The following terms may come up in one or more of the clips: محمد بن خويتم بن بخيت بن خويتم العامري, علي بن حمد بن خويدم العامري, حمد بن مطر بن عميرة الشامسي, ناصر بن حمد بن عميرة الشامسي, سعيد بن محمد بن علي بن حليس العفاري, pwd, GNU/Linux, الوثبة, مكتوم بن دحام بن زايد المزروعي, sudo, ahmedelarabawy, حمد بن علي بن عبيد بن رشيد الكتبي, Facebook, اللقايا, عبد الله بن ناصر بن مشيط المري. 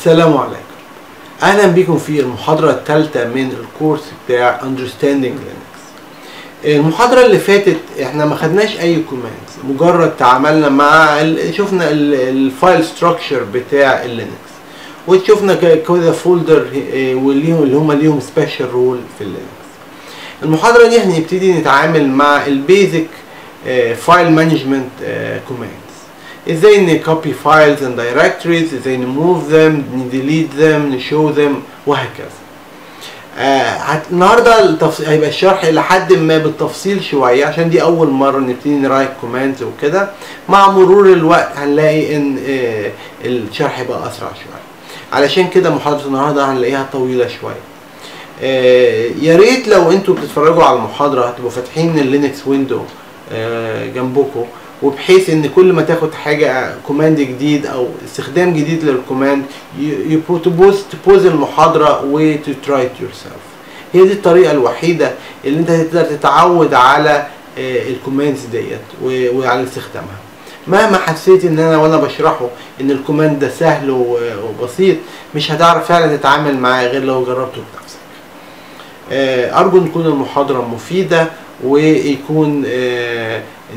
السلام عليكم. اهلا بكم في المحاضرة الثالثة من الكورس بتاع Understanding Linux. المحاضرة اللي فاتت احنا ما خدناش اي commands، مجرد تعاملنا مع شفنا الفايل ستراكشر بتاع اللينكس، وشفنا كذا فولدر اللي هم ليهم سبيشال رول في اللينكس. المحاضرة دي هنبتدي نتعامل مع البيزك فايل مانجمنت commands، ازاي نكوبي فايلز اند دايركتوريز، ازاي نموف ذم، نديليت ذم، نشو ذم، وهكذا. النهارده هيبقى الشرح الى حد ما بالتفصيل شويه، عشان دي اول مره نبتدي نرايت كوماندز وكده. مع مرور الوقت هنلاقي ان الشرح بقى اسرع شويه، علشان كده محاضره النهارده هنلاقيها طويله شويه. يا ريت لو انتوا بتتفرجوا على المحاضره هتبقوا فاتحين اللينكس ويندو جنبكم، وبحيث ان كل ما تاخد حاجه كوماند جديد او استخدام جديد للكوماند تبوز المحاضره وتتراي ات يور سيلف. هي دي الطريقه الوحيده اللي انت هتقدر تتعود على الكوماندز ديت وعلى استخدامها. مهما حسيت ان انا وانا بشرحه ان الكوماند ده سهل وبسيط، مش هتعرف فعلا تتعامل معاه غير لو جربته بنفسك. ارجو ان تكون المحاضره مفيده، ويكون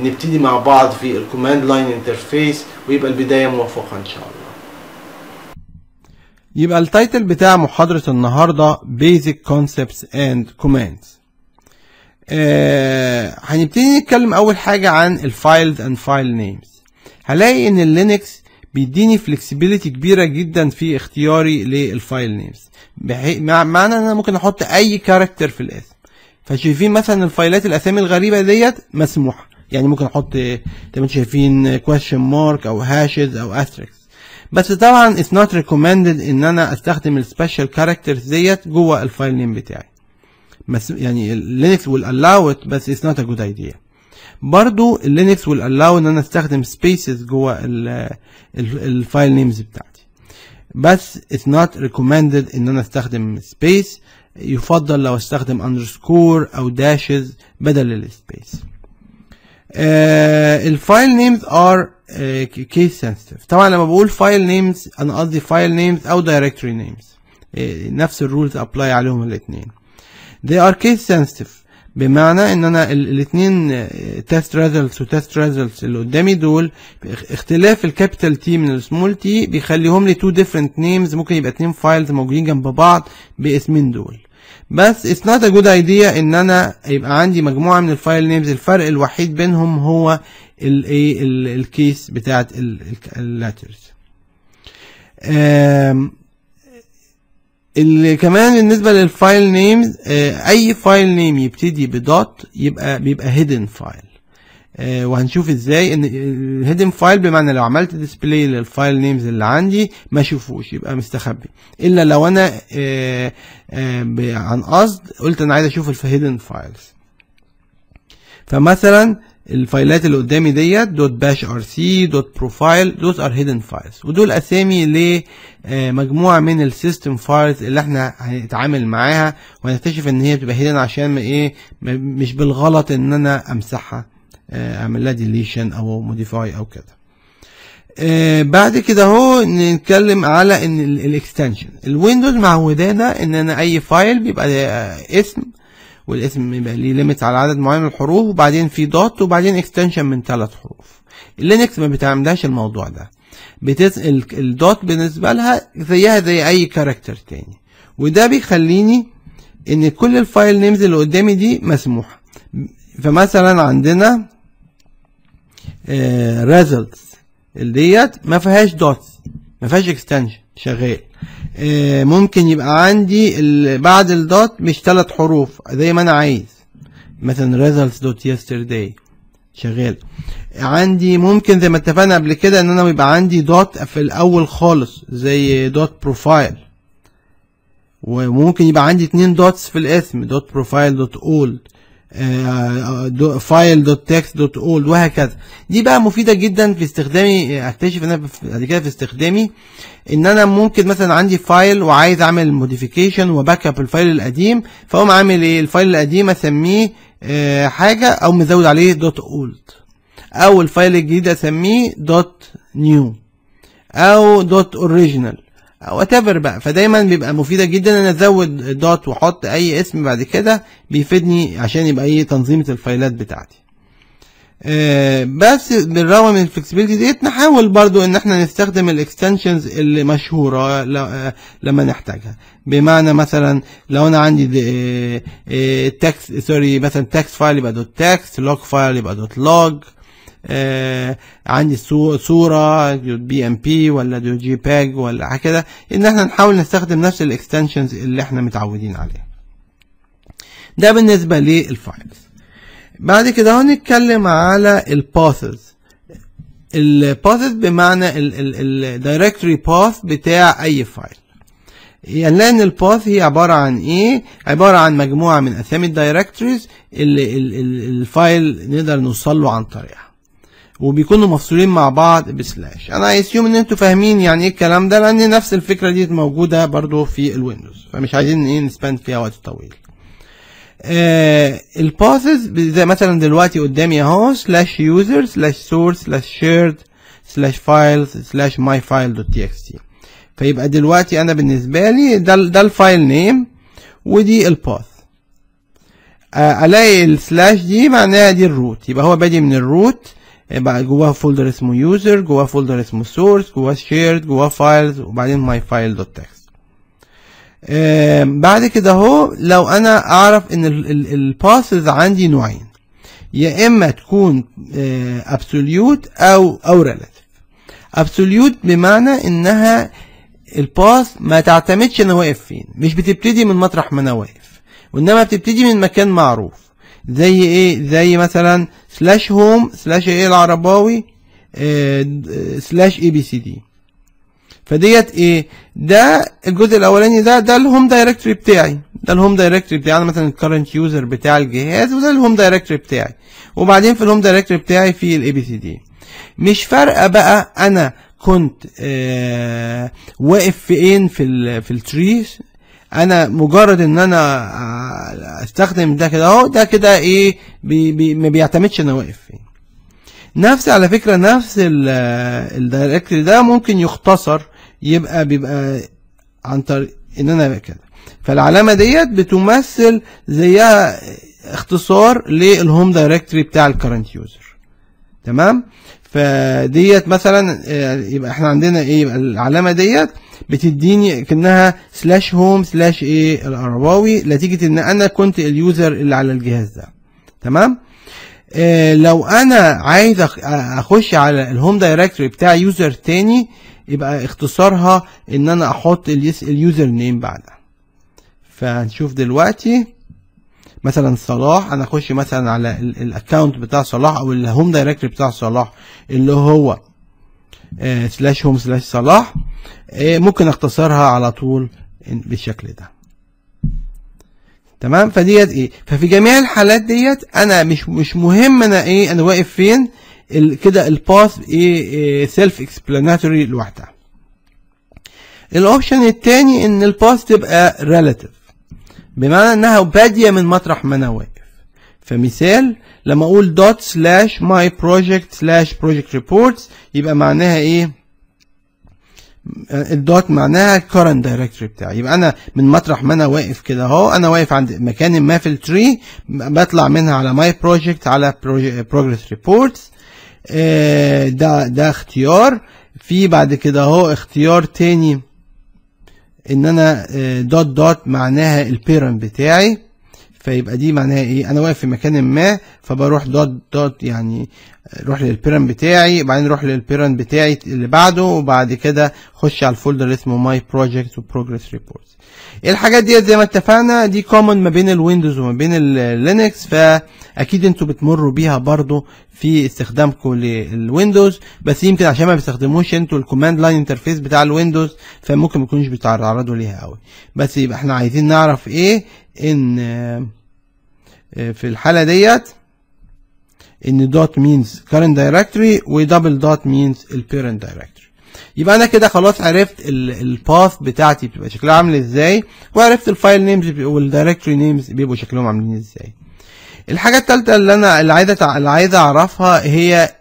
نبتدي مع بعض في الكوماند لاين انترفيس، ويبقى البدايه موفقه ان شاء الله. يبقى التايتل بتاع محاضره النهارده بيزك كونسبتس اند كوماندز. هنبتدي نتكلم اول حاجه عن الفايلز اند فايل نيمز. هلاقي ان اللينكس بيديني فلكسبيليتي كبيره جدا في اختياري للفايل نيمز، معنى ان انا ممكن احط اي كاركتر في الاسم. فشايفين مثلا الفايلات الاسامي الغريبه ديت مسموحه، يعني ممكن احط زي ما انتم شايفين question mark او هاشز او asterisk. بس طبعا it's not recommended ان انا استخدم السبيشال كاركترز ديت جوه الفايل نيم بتاعي، بس يعني لينكس will allow it، بس it's not a good idea. برضو لينكس will allow ان انا استخدم spaces جوه الفايل نيمز بتاعتي، بس it's not recommended ان انا استخدم space. يفضل لو استخدم اندرسكور او داشز بدل السبيس. الفايل نيمز ار كيس سنسيتيف. طبعا لما بقول فايل نيمز انا قصدي فايل نيمز او دايركتوري نيمز، نفس الرولز ابلاي عليهم الاثنين. they are case sensitive، بمعنى ان انا الاثنين تيست ريزلتس وتيست ريزلتس اللي قدامي دول اختلاف الكابيتال تي من السمول تي بيخليهم لي تو ديفرنت نيمز، ممكن يبقى اثنين فايلز موجودين جنب بعض باسمين دول. بس it's not a good idea ان انا يبقى عندي مجموعه من الفايل نيمز الفرق الوحيد بينهم هو الايه الكيس بتاعت اللاترز. اللي كمان بالنسبه للفايل نيمز، اي فايل نيم يبتدي بدوت بيبقى هيدن فايل، وهنشوف ازاي ان الهيدن فايل بمعنى لو عملت ديسبلاي للفايل نيمز اللي عندي ما اشوفوش، يبقى مستخبي، الا لو انا عن قصد قلت انا عايز اشوف الهيدن فايلز. فمثلا الفايلات اللي قدامي ديت دوت باش ار سي دوت بروفايل، دوت ار هيدن فايلز، ودول اسامي لمجموعه من السيستم فايلز اللي احنا هنتعامل معاها، وهنكتشف ان هي بتبقى هيدن عشان ايه مش بالغلط ان انا امسحها، اعمل لها ديليشن او موديفاي او كده. بعد كده اهو نتكلم على ان الاكستنشن. الويندوز معودانا ان انا اي فايل بيبقى اسم، والاسم بيبقى ليه ليميت على عدد معين من الحروف، وبعدين في دوت، وبعدين اكستنشن من 3 حروف. اللينكس ما بتعملش الموضوع ده، الدوت بالنسبه لها زيها زي اي كاركتر تاني، وده بيخليني ان كل الفايل نيمز اللي قدامي دي مسموحه. فمثلا عندنا results ديت ما فيهاش دوتس، ما فيهاش اكستنشن، شغال. ممكن يبقى عندي بعد الدوت مش 3 حروف زي ما انا عايز، مثلا results دوت yesterday شغال عندي. ممكن زي ما اتفقنا قبل كده ان انا يبقى عندي دوت في الاول خالص زي دوت بروفايل، وممكن يبقى عندي 2 دوتس في الاسم، دوت بروفايل دوت اولد، فايل دوت تكست دوت اولد، وهكذا. دي بقى مفيده جدا في استخدامي، اكتشف ان انا بعد كده في استخدامي ان انا ممكن مثلا عندي فايل وعايز اعمل موديفيكيشن وباك اب الفايل القديم، فاقوم عامل ايه؟ الفايل القديم اسميه حاجه او مزود عليه دوت اولد، او الفايل الجديد اسميه دوت نيو او دوت اوريجينال وات ايفر بقى. فدايما بيبقى مفيده جدا ان ازود دوت واحط اي اسم بعد كده بيفيدني عشان يبقى ايه تنظيمه الفايلات بتاعتي. بس بالرغم من الفلكسبيليتي ديت نحاول برضو ان احنا نستخدم الاكستنشنز اللي مشهوره لما نحتاجها. بمعنى مثلا لو انا عندي تكست سوري مثلا تكست فايل يبقى دوت تكست، لوج فايل يبقى دوت لوج، عندي صوره دوت بي ام بي ولا دوت جي باج ولا حاجه كده، ان احنا نحاول نستخدم نفس الاكستنشنز اللي احنا متعودين عليها. ده بالنسبه للفايلز. بعد كده هنتكلم على الباثز. الباثز بمعنى الدايركتوري باث بتاع اي فايل. يعني ان الباث هي عباره عن ايه؟ عباره عن مجموعه من اسامي الدايركتوريز اللي الفايل نقدر نوصل له عن طريقها، وبيكونوا مفصولين مع بعض بسلاش. انا اسيوم ان انتوا فاهمين يعني ايه الكلام ده، لان نفس الفكره دي موجوده برضو في الويندوز، فمش عايزين ايه نسبند فيها وقت طويل. الباثز زي مثلا دلوقتي قدامي اهو سلاش يوزر سلاش سورس سلاش شيرد سلاش فايلز سلاش ماي فايل دوت تي اكس تي. فيبقى دلوقتي انا بالنسبه لي ده الفايل نيم ودي الباث. الاقي السلاش دي معناها دي الروت، يبقى هو بادي من الروت، بقى جواه فولدر اسمه يوزر، جواه فولدر اسمه سورس، جواه شيرد، جواه فايلز، وبعدين ماي فايل دوت تكست. بعد كده اهو لو انا اعرف ان الباثز عندي نوعين، يا اما تكون ابسوليوت او ريلاتيف. ابسوليوت بمعنى انها الباث ما تعتمدش انا واقف فين، مش بتبتدي من مطرح ما انا واقف، وانما بتبتدي من مكان معروف. زي ايه؟ زي مثلا سلاش هوم سلاش ايه العرباوي سلاش اي بي سي دي. فديت ايه؟ ده الجزء الاولاني، ده الهوم دايركتوري بتاعي، ده الهوم دايركتوري بتاعي انا مثلا الكرنت يوزر بتاع الجهاز، وده الهوم دايركتوري بتاعي، وبعدين في الهوم دايركتوري بتاعي في الاي بي سي دي. مش فارقه بقى انا كنت واقف فين في التريس، انا مجرد ان انا استخدم ده كده اهو، ده كده ايه ما بيعتمدش انا واقف فين. نفس على فكره نفس الدايركتوري ده ممكن يختصر، بيبقى عن طريق ان انا كده، فالعلامه ديت بتمثل زيها اختصار للهوم دايركتوري بتاع الكرنت يوزر. تمام؟ فديت مثلا يبقى احنا عندنا ايه؟ يبقى العلامه ديت بتديني كانها سلاش هوم سلاش ايه العرباوي نتيجه ان انا كنت اليوزر اللي على الجهاز ده. تمام؟ لو انا عايز اخش على الهوم دايركتوري بتاع يوزر تاني، يبقى اختصارها ان انا احط اليوزر نيم بعدها. فهنشوف دلوقتي مثلا صلاح، انا اخش مثلا على الاكونت بتاع صلاح او الهوم دايركتوري بتاع صلاح اللي هو سلاش هوم سلاش صلاح، ممكن اختصرها على طول بالشكل ده. تمام؟ فديت ايه؟ ففي جميع الحالات ديت انا مش مهم انا ايه انا واقف فين، كده الباث ايه سيلف اكسبلاناتوري لوحدها. الاوبشن الثاني ان الباث تبقى ريلاتيف، بمعنى انها باديه من مطرح ما انا واقف. فمثال لما اقول دوت سلاش ماي بروجكت سلاش بروجكت ريبورتس، يبقى معناها ايه؟ الدوت معناها current directory بتاعي، يبقى انا من مطرح ما انا واقف كده اهو، انا واقف عند مكان ما في التري، بطلع منها على my project على progress reports. ده اختيار. في بعد كده اهو اختيار تاني ان انا دوت دوت معناها البيرنت بتاعي، فيبقى دي معناها ايه؟ انا واقف في مكان ما، فبروح دوت دوت يعني اروح للبيرنت بتاعي، بعدين اروح للبيرنت بتاعي اللي بعده، وبعد كده اخش على الفولدر اسمه ماي بروجكت وبروجرس ريبورتس. الحاجات ديت زي ما اتفقنا دي كومن ما بين الويندوز وما بين اللينكس، فاكيد انتوا بتمروا بيها برضو في استخدامكم للويندوز، بس يمكن عشان ما بتستخدموش انتوا الكوماند لاين انترفيس بتاع الويندوز، فممكن ما تكونوش بتتعرضوا ليها قوي. بس يبقى احنا عايزين نعرف ايه ان في الحاله ديت ان دوت means current directory ودبل دوت means الparent directory. يبقى انا كده خلاص عرفت الباث بتاعتي بتبقى شكلها عامل ازاي، وعرفت الفايل نيمز والدايركتوري نيمز بيبقوا شكلهم عاملين ازاي. الحاجه الثالثه اللي عايز اعرفها هي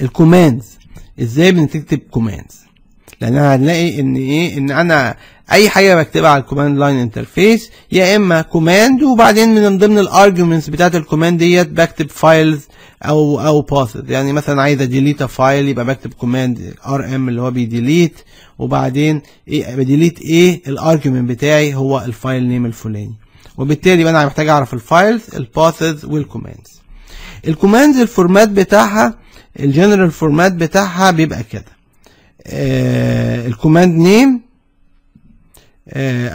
الكوماندز، ازاي بنكتب كوماندز، لانها هنلاقي ان ايه، ان انا اي حاجه بكتبها على الكوماند لاين انترفيس يا اما كوماند وبعدين من ضمن الارجيومنتس بتاعت الكوماند ديت بكتب فايلز او باثز. يعني مثلا عايز اديليت فايل يبقى بكتب كوماند ار ام اللي هو بيديليت، وبعدين ايه بديليت ايه الارجيومنت بتاعي هو الفايل نيم الفلاني، وبالتالي بقى انا محتاج اعرف الفايلز الباثز والكوماندز. الكوماندز الفورمات بتاعها الجنرال فورمات بتاعها بيبقى كده، الكوماند نيم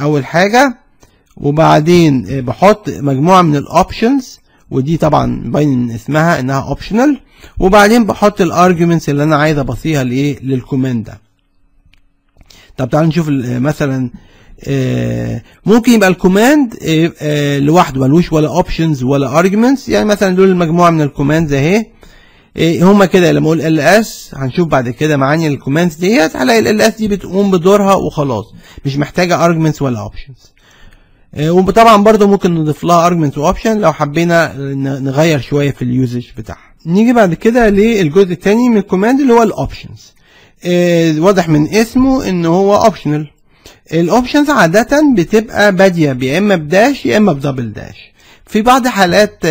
اول حاجه، وبعدين بحط مجموعه من الاوبشنز ودي طبعا باين من اسمها انها اوبشنال، وبعدين بحط الارجيومنتس اللي انا عايز ابصيها لايه للكوماند ده. طب تعالوا نشوف مثلا ممكن يبقى الكوماند لوحده ملوش ولا اوبشنز ولا ارجيومنتس. يعني مثلا دول مجموعه من الكوماندز اهي هما كده، لما اقول ال اس هنشوف بعد كده معاني الكوماندز ديت، هلاقي ال اس دي بتقوم بدورها وخلاص، مش محتاجه ارجمنتس ولا اوبشنز. وطبعا برده ممكن نضيف لها ارجمنتس واوبشن لو حبينا نغير شويه في اليوزج بتاعها. نيجي بعد كده للجزء الثاني من الكوماند اللي هو الاوبشنز. واضح من اسمه ان هو اوبشنال. الاوبشنز عاده بتبقى باديه يا اما بداش يا اما بدبل داش، في بعض حالات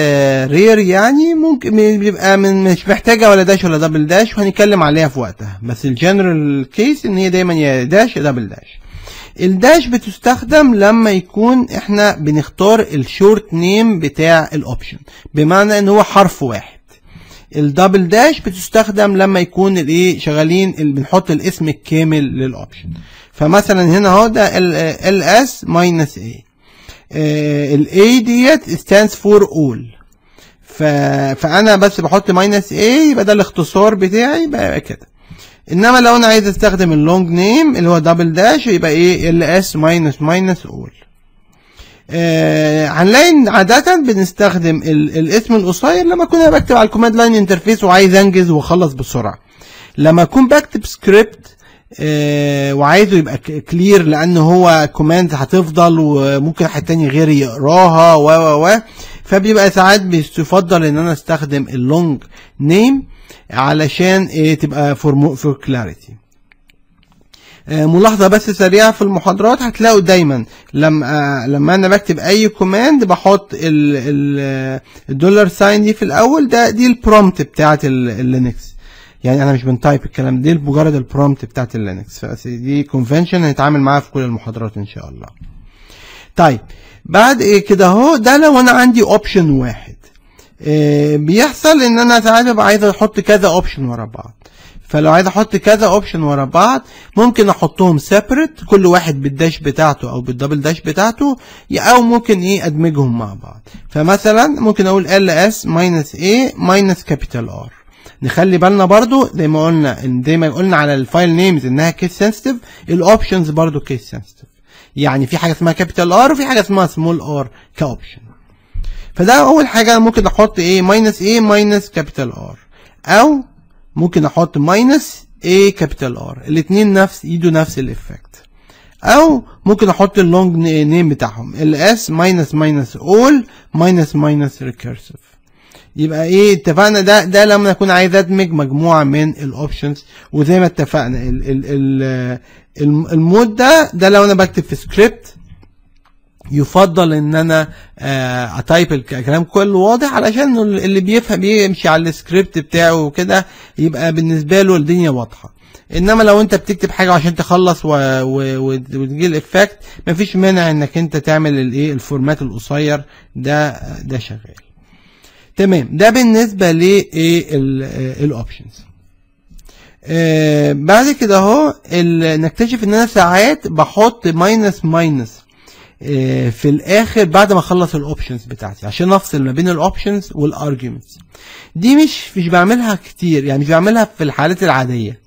رير يعني ممكن بيبقى مش محتاجه ولا داش ولا دبل داش، وهنتكلم عليها في وقتها، بس الجنرال كيس ان هي دايما يا داش يا دبل داش. الداش بتستخدم لما يكون احنا بنختار الشورت نيم بتاع الاوبشن، بمعنى ان هو حرف واحد. الدبل داش بتستخدم لما يكون الايه شغالين بنحط الاسم الكامل للاوبشن. فمثلا هنا اهو ده ال اس ماينس اي، الاي ديت stands for all، فانا بس بحط ماينس اي يبقى ده الاختصار بتاعي بقى كده. انما لو انا عايز استخدم اللونج نيم اللي هو دبل داش يبقى ايه ال اس ماينس ماينس all. هنلاقي ان عاده بنستخدم الاسم القصير لما كنا بكتب على الكوماند لاين انترفيس وعايز انجز واخلص بسرعه، لما اكون بكتب سكريبت وعايزه يبقى كلير لان هو كوماند هتفضل وممكن حد تاني غيري يقراها و فبيبقى ساعات بيستفضل ان انا استخدم اللونج نيم علشان تبقى فور كلاريتي. ملاحظه بس سريعه في المحاضرات هتلاقوا دايما لما انا بكتب اي كوماند بحط الدولار ساين دي في الاول، دي البرومبت بتاعت اللينكس، يعني انا مش بنتايب الكلام ده، مجرد البرومبت بتاعت اللينكس، فدي كونفنشن هنتعامل معاها في كل المحاضرات ان شاء الله. طيب بعد كده اهو ده لو انا عندي اوبشن واحد، بيحصل ان انا ساعات ببقى عايز احط كذا اوبشن ورا بعض، فلو عايز احط كذا اوبشن ورا بعض ممكن احطهم سيبريت كل واحد بالداش بتاعته او بالدبل داش بتاعته، او ممكن ايه ادمجهم مع بعض. فمثلا ممكن اقول ال اس ماينس اي ماينس كابيتال ار. نخلي بالنا برضو زي ما قلنا على الفايل نيمز انها كيس سنسيتيف، الاوبشنز برضو كيس سنسيتيف، يعني في حاجه اسمها كابيتال ار وفي حاجه اسمها سمول ار كاوبشن. فده اول حاجه ممكن احط ايه ماينس ايه ماينس كابيتال ار، او ممكن احط ماينس ايه كابيتال ار، الاثنين يدوا نفس الافكت. او ممكن احط اللونج نيم بتاعهم ال اس ماينس ماينس اول ماينس ماينس ريكيرسيف. يبقى ايه اتفقنا ده لما اكون عايز ادمج مجموعه من الاوبشنز، وزي ما اتفقنا المود ده لو انا بكتب في سكريبت يفضل ان انا اطيب الكلام كله واضح علشان اللي بيفهم بيمشي على السكريبت بتاعه وكده يبقى بالنسبه له الدنيا واضحه. انما لو انت بتكتب حاجه عشان تخلص وتجي الافكت مفيش مانع انك انت تعمل الايه الفورمات القصير ده شغال تمام. ده بالنسبه للاوبشنز. بعد كده اهو نكتشف ان انا ساعات بحط ماينس ماينس في الاخر بعد ما اخلص الاوبشنز بتاعتي عشان افصل ما بين الاوبشنز والارجيومنتس. دي مش بعملها كتير، يعني مش بعملها في الحالات العاديه،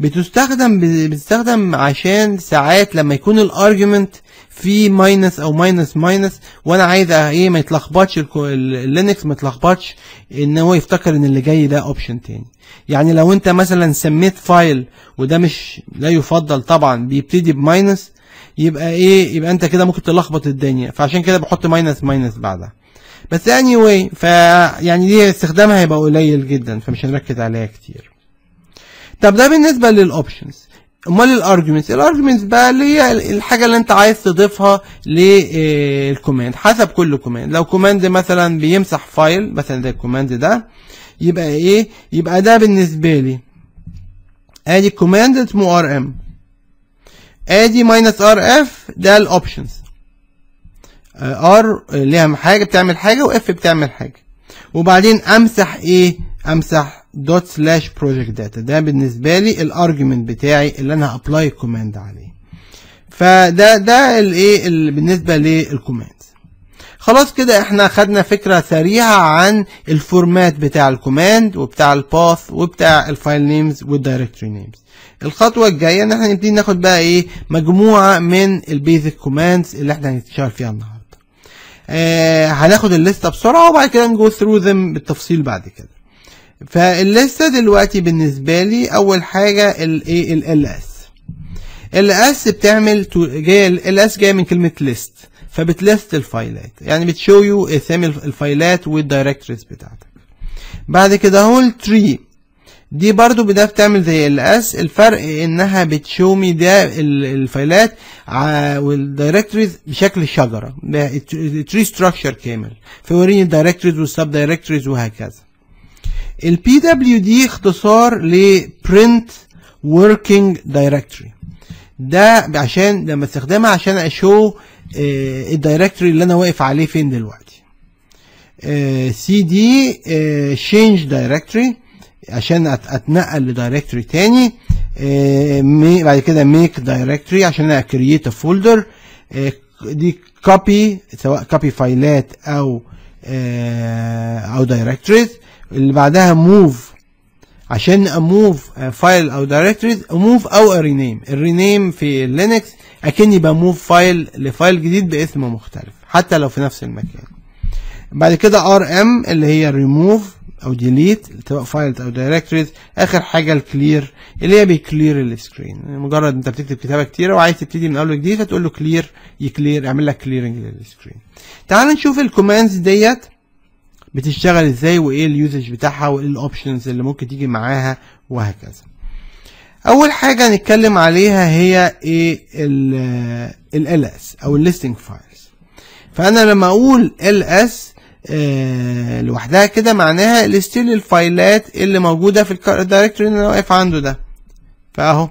بتستخدم عشان ساعات لما يكون الارجيومنت في ماينس او ماينس ماينس وانا عايز ايه ما يتلخبطش اللينكس، ما يتلخبطش ان هو يفتكر ان اللي جاي ده اوبشن تاني. يعني لو انت مثلا سميت فايل وده مش لا يفضل طبعا بيبتدي بماينس يبقى ايه يبقى انت كده ممكن تلخبط الدنيا، فعشان كده بحط ماينس ماينس بعدها. بس anyway فيعني دي استخدامها هيبقى قليل جدا فمش هنركز عليها كتير. طب ده بالنسبه للاوبشنز. امال الارجيومنت، الارجيومنت بقى اللي هي الحاجه اللي انت عايز تضيفها للكوماند حسب كل كوماند. لو كوماند مثلا بيمسح فايل مثلا زي الكوماند ده، يبقى ايه؟ يبقى ده بالنسبه لي ادي كوماند اسمه ار ام، ادي ماينس ار اف ده الاوبشنز، ار ليها حاجه بتعمل حاجه واف بتعمل حاجه. وبعدين امسح ايه؟ امسح دوت سلاش بروجكت داتا، ده بالنسبه لي الارجيومنت بتاعي اللي انا هابلاي الكوماند عليه. فده الايه بالنسبه للكوماند. خلاص كده احنا خدنا فكره سريعه عن الفورمات بتاع الكوماند وبتاع الباث وبتاع الفايل نيمز والدايركتوري نيمز. الخطوه الجايه ان احنا نبتدي ناخد بقى ايه مجموعه من البيزك كوماندز اللي احنا هنشتغل فيها النهارده. هناخد الليسته بسرعه وبعد كده نجو ثرو ذم بالتفصيل بعد كده. فالليسته دلوقتي بالنسبه لي اول حاجه الايه ال اس. ال اس بتعمل ال اس جايه من كلمه ليست، فبتلست الفايلات، يعني بتشو يو اسامي الفايلات والدايركتوريز بتاعتك. بعد كده اهو التري دي برضو بدها بتعمل زي ال اس، الفرق انها بتشو مي ده الفايلات والدايركتوريز بشكل شجره، تري ستراكشر كامل، فيوريني الدايركتوريز والسب دايركتوريز وهكذا. البي دبليو دي اختصار لبرنت وركينج دايركتوري، ده عشان لما استخدمها عشان اشو الدايركتوري اللي انا واقف عليه فين دلوقتي. سي دي change دايركتوري عشان اتنقل لدايركتوري تاني. بعد كده make دايركتوري عشان اكرييت فولدر. دي كوبي سواء كوبي فايلات او دايركتوريز. اللي بعدها موف عشان اموف فايل او دايركتوريز، اموف او رينيم. الرينيم في لينكس اكني بموف فايل لفايل جديد باسم مختلف حتى لو في نفس المكان. بعد كده ار ام اللي هي ريموف او ديليت سواء فايل او دايركتوريز. اخر حاجه الكلير اللي هي بيكلير السكرين، مجرد انت بتكتب كتابه كتيره وعايز تبتدي من اول وجديد فتقول له كلير، يكلير، يعمل لك كليرنج للسكرين. تعال نشوف الكوماندز ديت بتشتغل ازاي وايه اليوزج بتاعها وايه الاوبشنز اللي ممكن تيجي معاها وهكذا. اول حاجه هنتكلم عليها هي ايه ال اس او الليستنج فايلز. فانا لما اقول ال اس لوحدها كده معناها ليستيل الفايلات اللي موجوده في الدايركتوري اللي انا واقف عنده ده. فاهو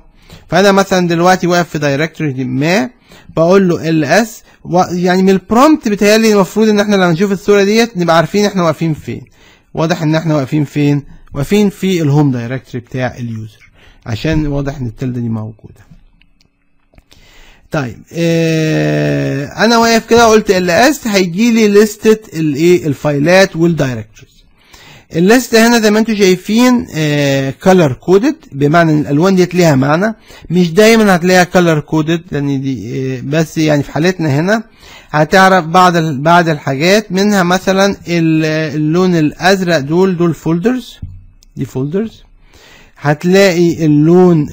فانا مثلا دلوقتي واقف في دايركتوري ما، بقول له ال اس، يعني من البرومبت بيتهيألي المفروض ان احنا لما نشوف الصوره ديت نبقى عارفين احنا واقفين فين. واضح ان احنا واقفين فين؟ واقفين في الهوم دايركتوري بتاع اليوزر، عشان واضح ان التلده دي موجوده. طيب انا واقف كده قلت ال اس، هيجي لي ليسته الايه الفايلات والدايركتوريز. الليسته هنا زي ما انتم شايفين كلر كودد، بمعنى ان الالوان ديت ليها معنى، مش دايما هتلاقيها كلر كودد لان دي بس يعني في حالتنا هنا هتعرف بعض الحاجات منها، مثلا اللون الازرق دول فولدرز، دي فولدرز. هتلاقي اللون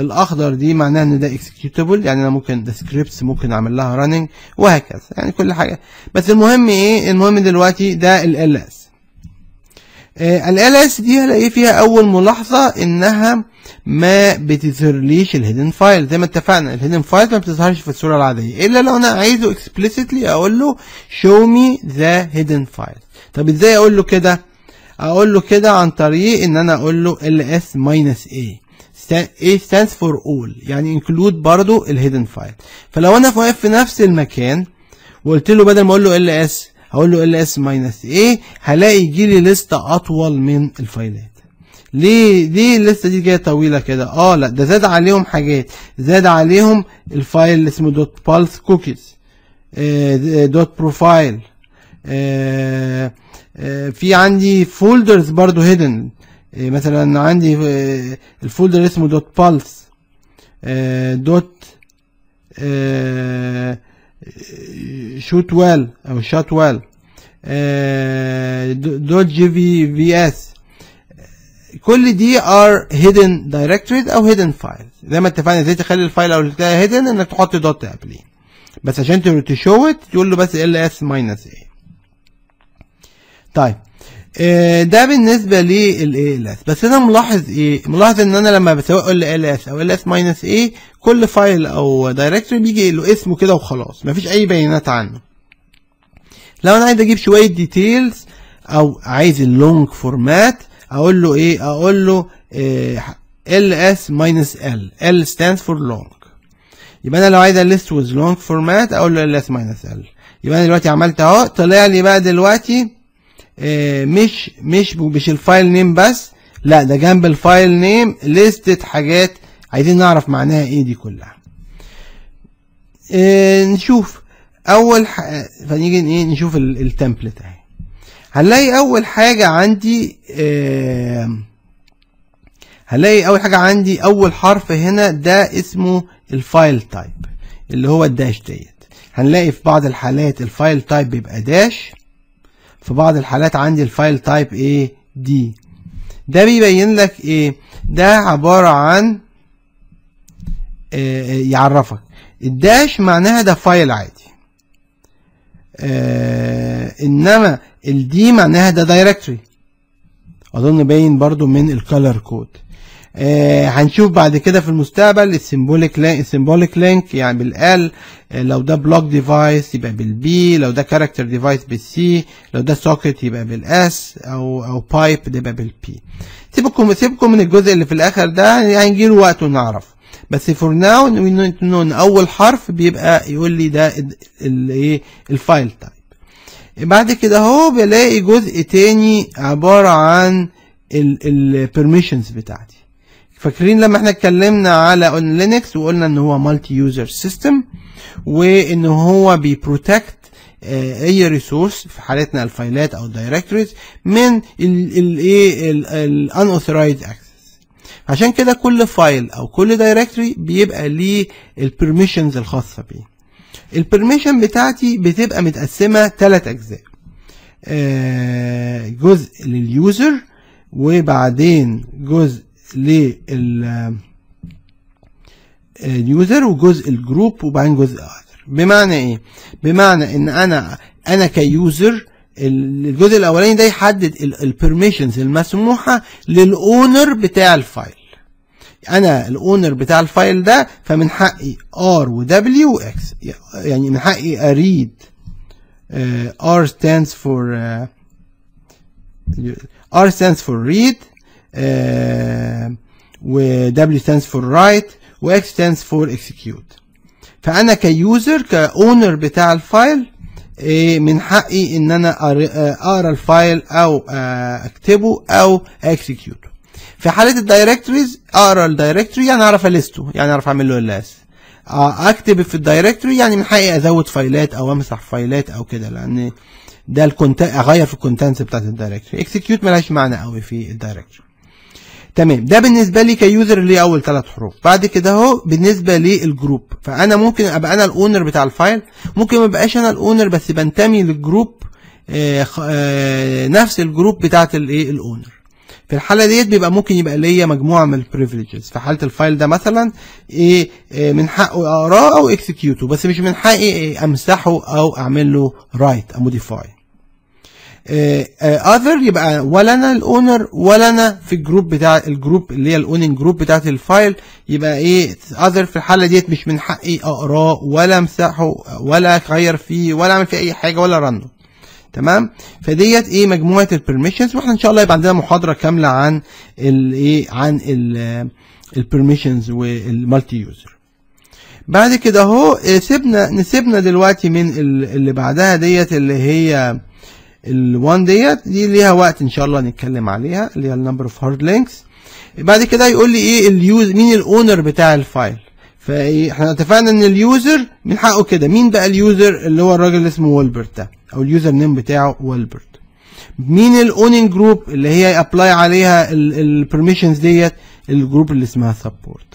الاخضر دي معناها ان ده اكسكيوتابل، يعني انا ممكن ده سكريبتس ممكن اعمل لها راننج وهكذا، يعني كل حاجه. بس المهم ايه؟ المهم دلوقتي ده ال اس. ال اس دي هلاقي فيها اول ملاحظه انها ما بتظهرليش الهيدن فايل، زي ما اتفقنا الهيدن فايل ما بتظهرش في الصوره العاديه الا لو انا عايزه اكسبليسيتلي اقول له شو مي ذا هيدن فايل. طب ازاي اقول له كده؟ اقول له كده عن طريق ان انا اقول له ال اس ماينس اي، اي stands for all، يعني انكلود برضو الهيدن فايل. فلو انا واقف في نفس المكان وقلت له بدل ما اقول له ال اس هقول له ال اس ماينس ايه، هلاقي يجي لي لسته اطول من الفايلات. ليه اللسته دي جايه طويله كده؟ لا ده زاد عليهم حاجات، زاد عليهم الفايل اللي اسمه دوت بالث كوكيز، دوت بروفايل، في عندي فولدرز برضو هيدن، مثلا عندي الفولدر اسمه دوت بالث، دوت شوتوال او شاتوال، دوت جي في اس. كل دي ار هيدن دايركتوريز او هيدن فايلز. زي ما اتفقنا ازاي تخلي الفايل او البتاع هيدن، انك تحط دوت قبليه، بس عشان تشوت تقول له بس ال اس ماينس اي. طيب ده بالنسبه للاس. بس انا ملاحظ ايه؟ ملاحظ ان انا لما بسوي ls او ls ماينس ايه، كل فايل او دايركتوري بيجي له اسمه كده وخلاص، مفيش اي بيانات عنه. لو انا عايز اجيب شويه ديتيلز او عايز اللونج فورمات، اقول له ايه؟ اقول له ls ماينس l، l stands for long. يبقى انا لو عايز list with long format اقول له ls ماينس l. يبقى انا دلوقتي عملت اهو، طلع لي بقى دلوقتي مش الفايل نيم بس، لا ده جنب الفايل نيم ليستة حاجات عايزين نعرف معناها ايه دي كلها. نشوف اول حاجه، فنيجي ايه نشوف التمبلت اهي. هنلاقي اول حاجه عندي اول حرف هنا ده اسمه الفايل تايب اللي هو الداش ديت. هنلاقي في بعض الحالات الفايل تايب بيبقى داش، في بعض الحالات عندي الفايل تايب ايه؟ دي. ده بيبين لك ايه؟ ده عبارة عن يعرفك الداش معناها ده فايل عادي، انما الدي معناها ده دايركتوري، اظن باين برضو من الكالر كود. هنشوف بعد كده في المستقبل السيمبوليك لينك يعني بالال، لو ده بلوك ديفايس يبقى بالبي، لو ده كاركتر ديفايس بالسي، لو ده سوكت يبقى بالاس، او بايب ده يبقى بالبي. سيبكم من الجزء اللي في الاخر ده، هنجي له وقت ونعرف. بس فور ناو اول حرف بيبقى يقول لي ده الايه الفايل تايب. بعد كده اهو بلاقي جزء تاني عباره عن البرميشنز بتاعتي. فاكرين لما احنا اتكلمنا على لينكس وقلنا ان هو مالتي يوزر سيستم، وان هو بيبروتكت اي ريسورس في حالتنا الفايلات او الدايركتوريز من الايه الانوثرايزد اكسس. عشان كده كل فايل او كل دايركتوري بيبقى ليه البرميشنز الخاصه بيه. البرميشن بتاعتي بتبقى متقسمه 3 اجزاء، جزء لليوزر، وبعدين جزء لليوزر، وجزء الجروب، وبعدين جزء اذر. بمعنى ايه؟ بمعنى ان انا كيوزر الجزء الاولاني ده يحدد البرميشنز المسموحه للاونر بتاع الفايل. انا الاونر بتاع الفايل ده، فمن حقي ار ودبليو واكس، يعني من حقي اريد ار stands for read، و W stands for write، و X stands for execute. فأنا كيوزر كأونر بتاع الفايل من حقي إن أنا أقرأ الفايل أو أكتبه أو أكسكيوته. في حالة الدايركتوريز أقرأ الدايركتوري يعني أعرف أليسته، يعني أعرف أعمل له اللاس. أكتب في الدايركتوري يعني من حقي أزود فايلات أو أمسح فايلات أو كده، لأن ده أغير في الكونتنتس بتاعت الدايركتوري. إكسكيوت ملهاش معنى قوي في الدايركتوري. تمام، ده بالنسبه لي كيوزر اللي اول 3 حروف. بعد كده اهو بالنسبه للجروب، فانا ممكن ابقى انا الاونر بتاع الفايل، ممكن ما ابقاش انا الاونر بس بنتمي للجروب، نفس الجروب بتاعت الايه الاونر. في الحاله ديت بيبقى ممكن يبقى ليا مجموعه من البريفليجز. في حاله الفايل ده مثلا ايه، من حقه اقراه او اكسكيوته، بس مش من حقي امسحه او اعمل له رايت او موديفاي. اذر يبقى ولا انا الاونر ولا انا في الجروب بتاع الجروب اللي هي الاوننج جروب بتاعت الفايل، يبقى ايه اذر في الحاله ديت مش من حقي اقراه ولا امسحه ولا اغير فيه ولا اعمل فيه اي حاجه ولا رنه. تمام، فديت ايه مجموعه البرميشنز. واحنا ان شاء الله يبقى عندنا محاضره كامله عن الايه عن البرميشنز والمالتي يوزر. بعد كده اهو نسيبنا دلوقتي من اللي بعدها ديت اللي هي ال1 دي ليها وقت ان شاء الله نتكلم عليها، اللي هي النمبر اوف هارد لينكس. بعد كده يقول لي ايه اليوز، مين الاونر بتاع الفايل. فاحنا اتفقنا ان اليوزر من حقه كده. مين بقى اليوزر؟ اللي هو الراجل اللي اسمه والبرت ده، او اليوزر نيم بتاعه والبرت. مين الاوننج جروب اللي هي ابلاي عليها البرميشنز ديت؟ الجروب اللي اسمها سبورت.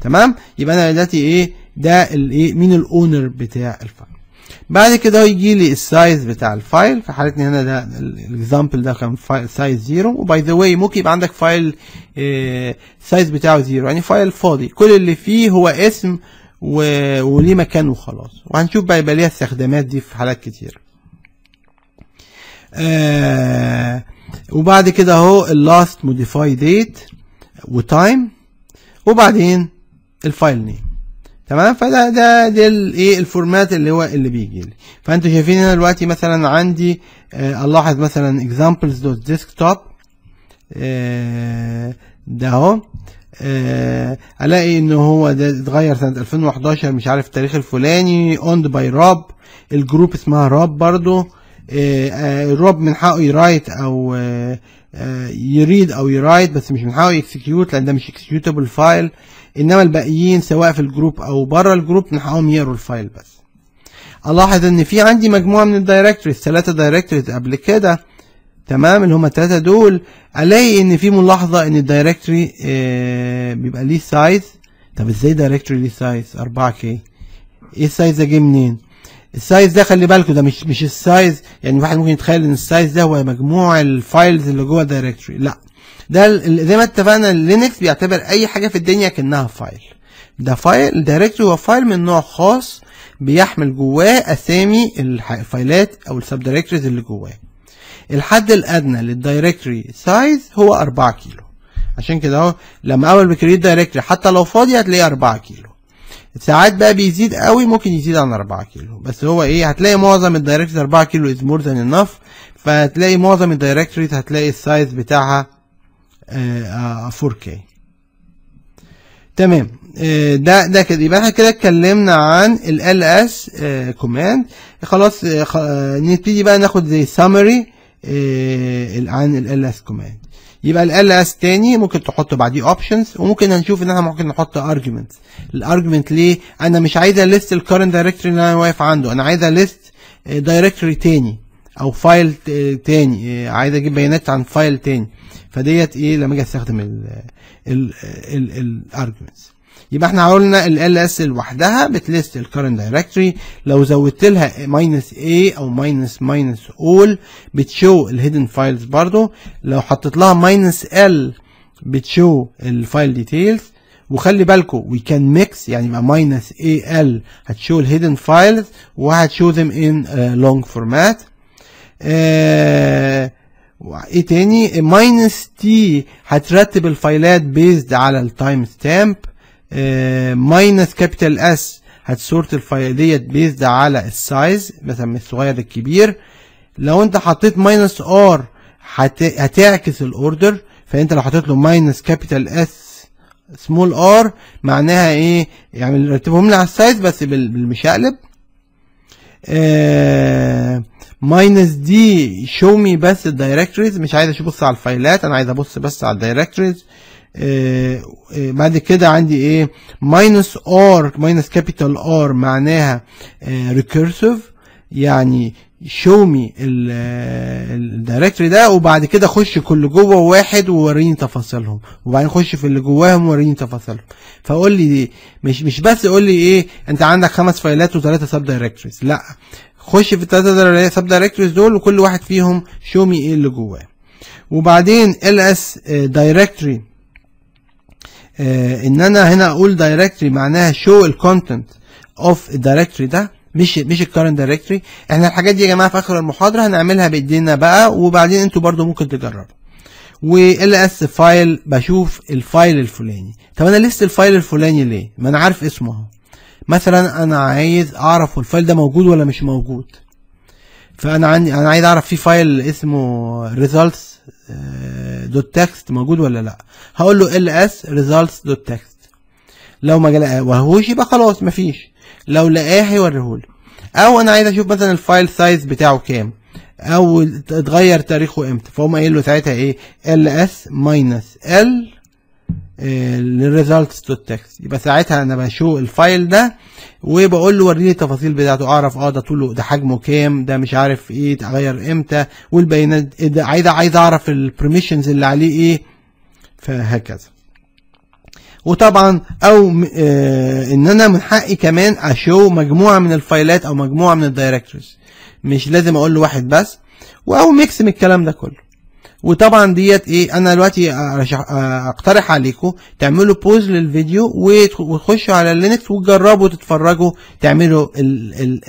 تمام، يبقى انا دلوقتي ايه ده الايه مين الاونر بتاع الفايل. بعد كده يجي لي السايز بتاع الفايل. في حالتنا هنا ده الاكزامبل ده كان فايل سايز 0، وباي ذا واي ممكن يبقى عندك فايل سايز بتاعه 0، يعني فايل فاضي كل اللي فيه هو اسم وليه مكان وخلاص. وهنشوف بقى يبقى ليها استخدامات دي في حالات كتير. وبعد كده اهو اللاست موديفاي ديت وتايم وبعدين الفايل نيم. تمام، فده ده الايه الفورمات اللي بيجي لي. فانتوا شايفين هنا دلوقتي مثلا عندي الاحظ مثلا examples.desktop ده اهو، الاقي ان هو ده اتغير سنه 2011 مش عارف التاريخ الفلاني، اوند باي راب، الجروب اسمها راب برضو. الراب من حقه يرايت او يريد او يرايت، بس مش من حقه يكسكيوت لان ده مش اكسكيوتابل فايل، انما الباقيين سواء في الجروب او بره الجروب من حقهم يقروا الفايل بس. الاحظ ان في عندي مجموعه من الدايركتوريز، 3 دايركتوريز قبل كده، تمام، اللي هم الثلاثه دول الاقي ان في ملاحظه ان الدايركتوري بيبقى ليه سايز. طب ازاي دايركتوري ليه سايز 4K؟ ايه السايز ده جه منين؟ السايز ده خلي بالكم ده مش السايز، يعني الواحد ممكن يتخيل ان السايز ده هو مجموع الفايلز اللي جوه الدايركتوري، لا، ده زي ما اتفقنا لينكس بيعتبر اي حاجه في الدنيا كانها فايل. ده فايل، الدايركتوري هو فايل من نوع خاص بيحمل جواه اسامي الفايلات او السب دايركتوريز اللي جواه. الحد الادنى للدايركتوري سايز هو 4 كيلو، عشان كده اهو لما اول بكريت دايركتوري حتى لو فاضي هتلاقيه 4 كيلو. ساعات بقى بيزيد قوي، ممكن يزيد عن 4 كيلو، بس هو ايه هتلاقي معظم الدايركتوريز 4 كيلو از مور ذان انف، فهتلاقي معظم الدايركتوريز هتلاقي السايز بتاعها 4K. تمام، ده كده يبقى احنا كده اتكلمنا عن ال LS كوماند. خلاص نبتدي بقى ناخد زي سامري عن ال LS كوماند. يبقى ال LS تاني ممكن تحطه بعديه options، وممكن هنشوف ان احنا ممكن نحط arguments. الargument ليه؟ انا مش عايز list ال current directory اللي انا واقف عنده، انا عايز list directory تاني او فايل تاني، عايز اجيب بيانات عن فايل تاني، فديت ايه لما اجي استخدم ال arguments. يبقى احنا قلنا ال LS لوحدها بتليست ال current directory، لو زودت لها -a او -all بتشو الهيدن فايلز برضو، لو حطيت لها -l بتشو الفايل ديتيلز. وخلي بالكم we can mix، يعني يبقى -al هتشو الهيدن فايلز وهتشو them in long format. ايه تاني؟ -t هترتب الفايلات بيزد على التايم ستامب، -S هتسورت الفايل ديت بيزد على السايز مثلا من الصغير للكبير. لو انت حطيت -R هتعكس الاوردر، فانت لو حطيت له -S r معناها ايه؟ يعني رتبهم لي على السايز بس بالمشقلب. -D show me بس الدايركتوريز، مش عايز ابص على الفايلات، انا عايز ابص بس على الدايركتوريز. بعد كده عندي ايه؟ -R معناها recursive، يعني show me الدايركتوري ده وبعد كده خش كل جوه واحد ووريني تفاصيلهم، وبعدين خش في اللي جواهم ووريني تفاصيلهم. فقول لي مش بس قول لي ايه انت عندك 5 فايلات و3 سب دايركتوريز، لا، خش في ال3 سب دايركتوريز دول وكل واحد فيهم show me ايه اللي جواه. وبعدين ls directory ان انا هنا اقول دايركتوري معناها show الكونتنت اوف الدايركتوري ده، مش الكارنت دايركتوري. احنا الحاجات دي يا جماعه في اخر المحاضره هنعملها بايدينا بقى، وبعدين انتوا برضو ممكن تجربوا. وls فايل بشوف الفايل الفلاني. طب انا لست الفايل الفلاني ليه؟ ما انا عارف اسمه اهو، مثلا انا عايز اعرف الفايل ده موجود ولا مش موجود، فانا عندي انا عايز اعرف في فايل اسمه results.txt موجود ولا لا، هقول له ls results.txt. لو ما لقاهوش يبقى خلاص مفيش، لو لقاه هيوريهولي. او انا عايز اشوف مثلا الفايل سايز بتاعه كام او اتغير تاريخه امتى، فهم قايل له ساعتها ايه ls -l results.txt. يبقى ساعتها انا بشو الفايل ده وبقول له وريني التفاصيل بتاعته، اعرف ده طوله، ده حجمه كام، ده مش عارف ايه، اتغير امتى، والبيانات ده عايز اعرف البرميشنز اللي عليه ايه، فهكذا. وطبعا او ان انا من حقي كمان اشو مجموعه من الفايلات او مجموعه من الدايركتوريز، مش لازم اقول له واحد بس، او ميكس من الكلام ده كله. وطبعا ديت ايه انا دلوقتي اقترح عليكم تعملوا بوز للفيديو وتخشوا على اللينكس وتجربوا تتفرجوا تعملوا